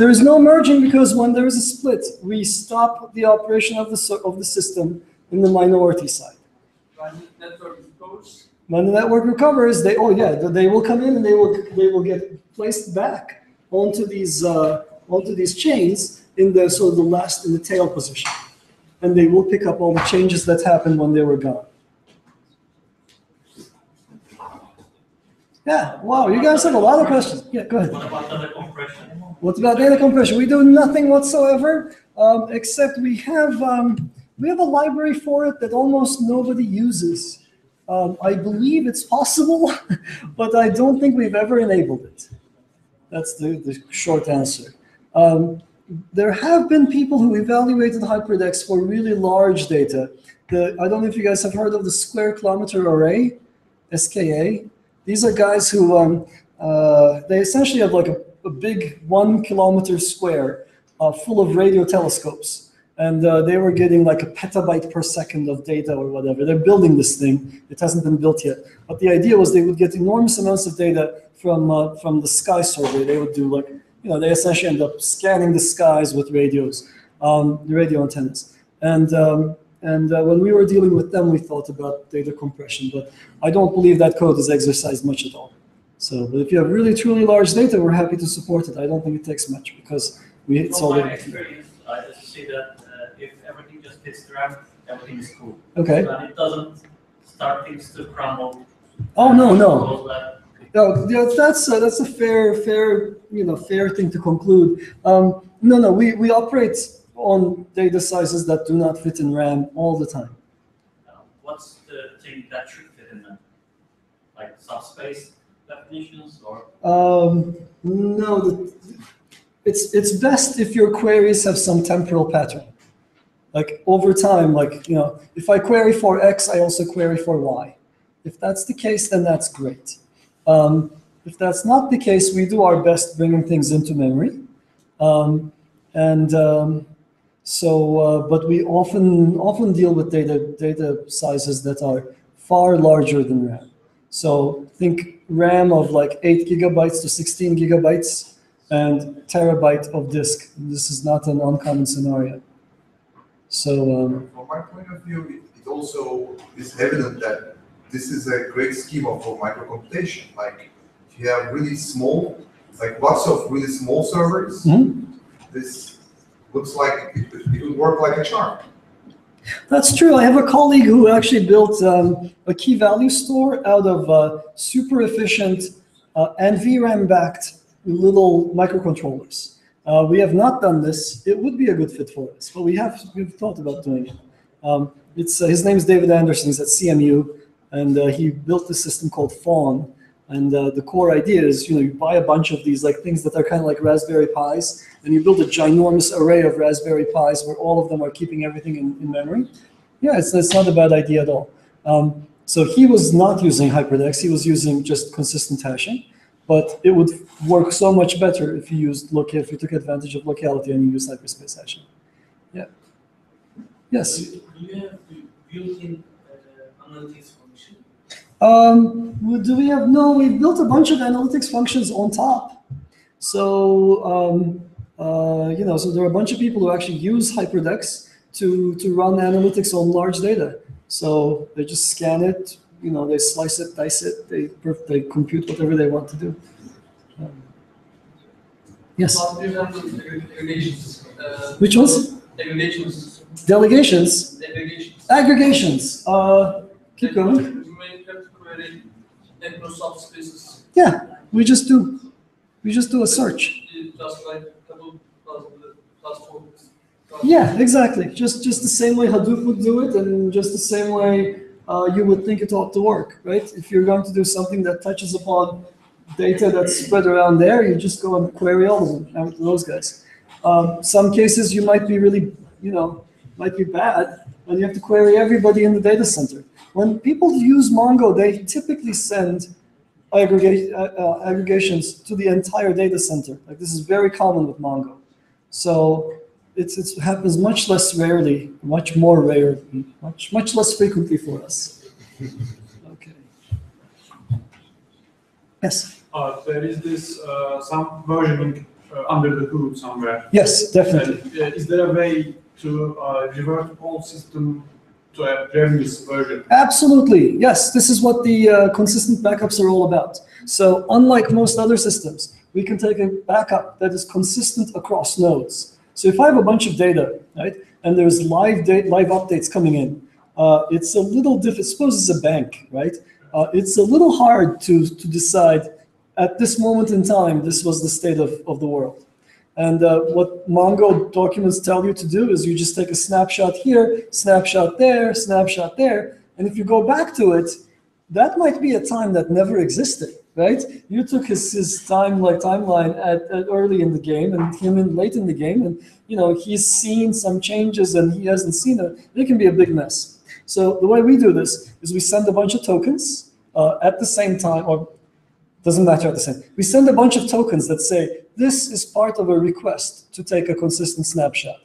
There is no merging because when there is a split, we stop the operation of the of the system in the minority side. When the network recovers, they oh yeah, they will come in and they will they will get placed back onto these uh, onto these chains in the sort of the last, in the tail position. And they will pick up all the changes that happened when they were gone. Yeah, wow, you guys have a lot of questions. Yeah, go ahead. What about data compression? What about data compression? We do nothing whatsoever, um, except we have, um, we have a library for it that almost nobody uses. Um, I believe it's possible, but I don't think we've ever enabled it. That's the, the short answer. Um, there have been people who evaluated Hyperdex for really large data. The, I don't know if you guys have heard of the square kilometer array, S K A. These are guys who, um, uh, they essentially have like a, a big one kilometer square uh, full of radio telescopes. And uh, they were getting like a petabyte per second of data or whatever. They're building this thing. It hasn't been built yet. But the idea was they would get enormous amounts of data from, uh, from the sky survey. They would do like, you know, they essentially end up scanning the skies with radios, um, radio antennas. And um, And uh, when we were dealing with them, we thought about data compression, but I don't believe that code is exercised much at all. So, but if you have really, truly large data, we're happy to support it. I don't think it takes much because we, it's all my experience, I just see that uh, if everything just hits the ramp, everything is cool. Okay. But it doesn't start things to crumble. Oh, no, no. No, yeah, that's uh, that's a fair, fair, you know, fair thing to conclude. Um, no, no, we, we operate on data sizes that do not fit in RAM all the time. Uh, what's the thing that should fit in RAM? Like subspace definitions or? Um, no, the, it's, it's best if your queries have some temporal pattern. Like over time, like, you know, if I query for X, I also query for Y. If that's the case, then that's great. Um, if that's not the case, we do our best bringing things into memory. Um, and, um, So, uh, but we often often deal with data data sizes that are far larger than RAM. So think RAM of like eight gigabytes to sixteen gigabytes and terabyte of disk. This is not an uncommon scenario. So, um, from my point of view, it, it also is evident that this is a great schema for microcomputation. Like if you have really small, like lots of really small servers, mm-hmm. this. Looks like it, it would work like a charm. That's true. I have a colleague who actually built um, a key value store out of uh, super efficient uh, and V RAM-backed little microcontrollers. Uh, we have not done this. It would be a good fit for us, but we have we've thought about doing it. Um, it's uh, his name is David Anderson. He's at C M U, and uh, he built this system called Fawn. And uh, the core idea is, you know, you buy a bunch of these like things that are kind of like Raspberry Pis, and you build a ginormous array of Raspberry Pis where all of them are keeping everything in, in memory. Yeah, it's, it's not a bad idea at all. Um, so he was not using Hyperdex. He was using just consistent hashing. But it would work so much better if you used local, if you took advantage of locality and you used hyperspace hashing. Yeah. Yes? Do you have built-in uh, analytics function? Um, do we have, no, we've built a bunch of analytics functions on top. So, um, uh, you know, so there are a bunch of people who actually use Hyperdex to, to run analytics on large data. So they just scan it, you know, they slice it, dice it, they, they compute whatever they want to do. Um, yes? Which ones? Delegations. Delegations? Delegations. Aggregations. Uh, keep going. Yeah, we just do, we just do a search. Yeah, exactly. Just just the same way Hadoop would do it, and just the same way uh, you would think it ought to work, right? If you're going to do something that touches upon data that's spread around there, you just go and query all of them, out to those guys. Um, some cases you might be really, you know, might be bad, and you have to query everybody in the data center. When people use Mongo, they typically send aggregate, uh, uh, aggregations to the entire data center. Like this is very common with Mongo. So it's, it's, it happens much less rarely, much more rarely, much, much less frequently for us. Okay. Yes? Uh, there is this uh, some versioning uh, under the hood somewhere. Yes, definitely. Uh, is there a way to uh, revert all system to a previous version? Absolutely, yes. This is what the uh, consistent backups are all about. So unlike most other systems, we can take a backup that is consistent across nodes. So if I have a bunch of data, right, and there's live data, live updates coming in, uh, it's a little different. Suppose it's a bank, right? Uh, it's a little hard to, to decide at this moment in time, this was the state of, of the world. And uh, what Mongo documents tell you to do is you just take a snapshot here, snapshot there, snapshot there. And if you go back to it, that might be a time that never existed, right? You took his, his time, like timeline at, at early in the game and him in late in the game. And, you know, he's seen some changes and he hasn't seen it. It can be a big mess. So the way we do this is we send a bunch of tokens uh, at the same time, or doesn't matter at the same. We send a bunch of tokens that say, this is part of a request to take a consistent snapshot.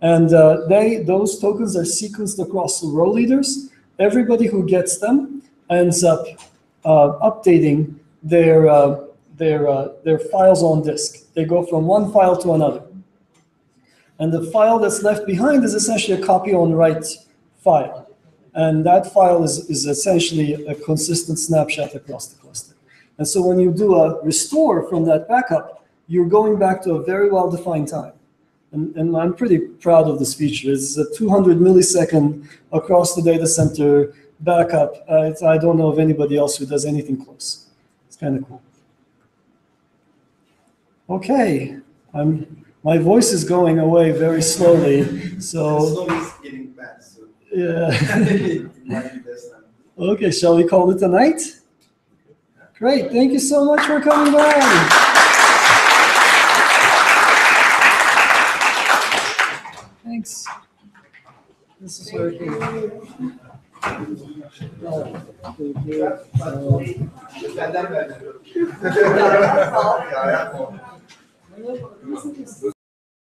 And uh, they, those tokens are sequenced across the row leaders. Everybody who gets them ends up uh, updating their, uh, their, uh, their files on disk. They go from one file to another. And the file that's left behind is essentially a copy on write file. And that file is, is essentially a consistent snapshot across the cluster. And so when you do a restore from that backup, you're going back to a very well-defined time. And, and I'm pretty proud of this feature. It's a two hundred millisecond across the data center backup. Uh, it's, I don't know of anybody else who does anything close. It's kind of cool. OK. I'm, my voice is going away very slowly. So it's getting bad. So. Yeah. OK, shall we call it a night? Great. Thank you so much for coming by. Thanks. This is working. Thank you.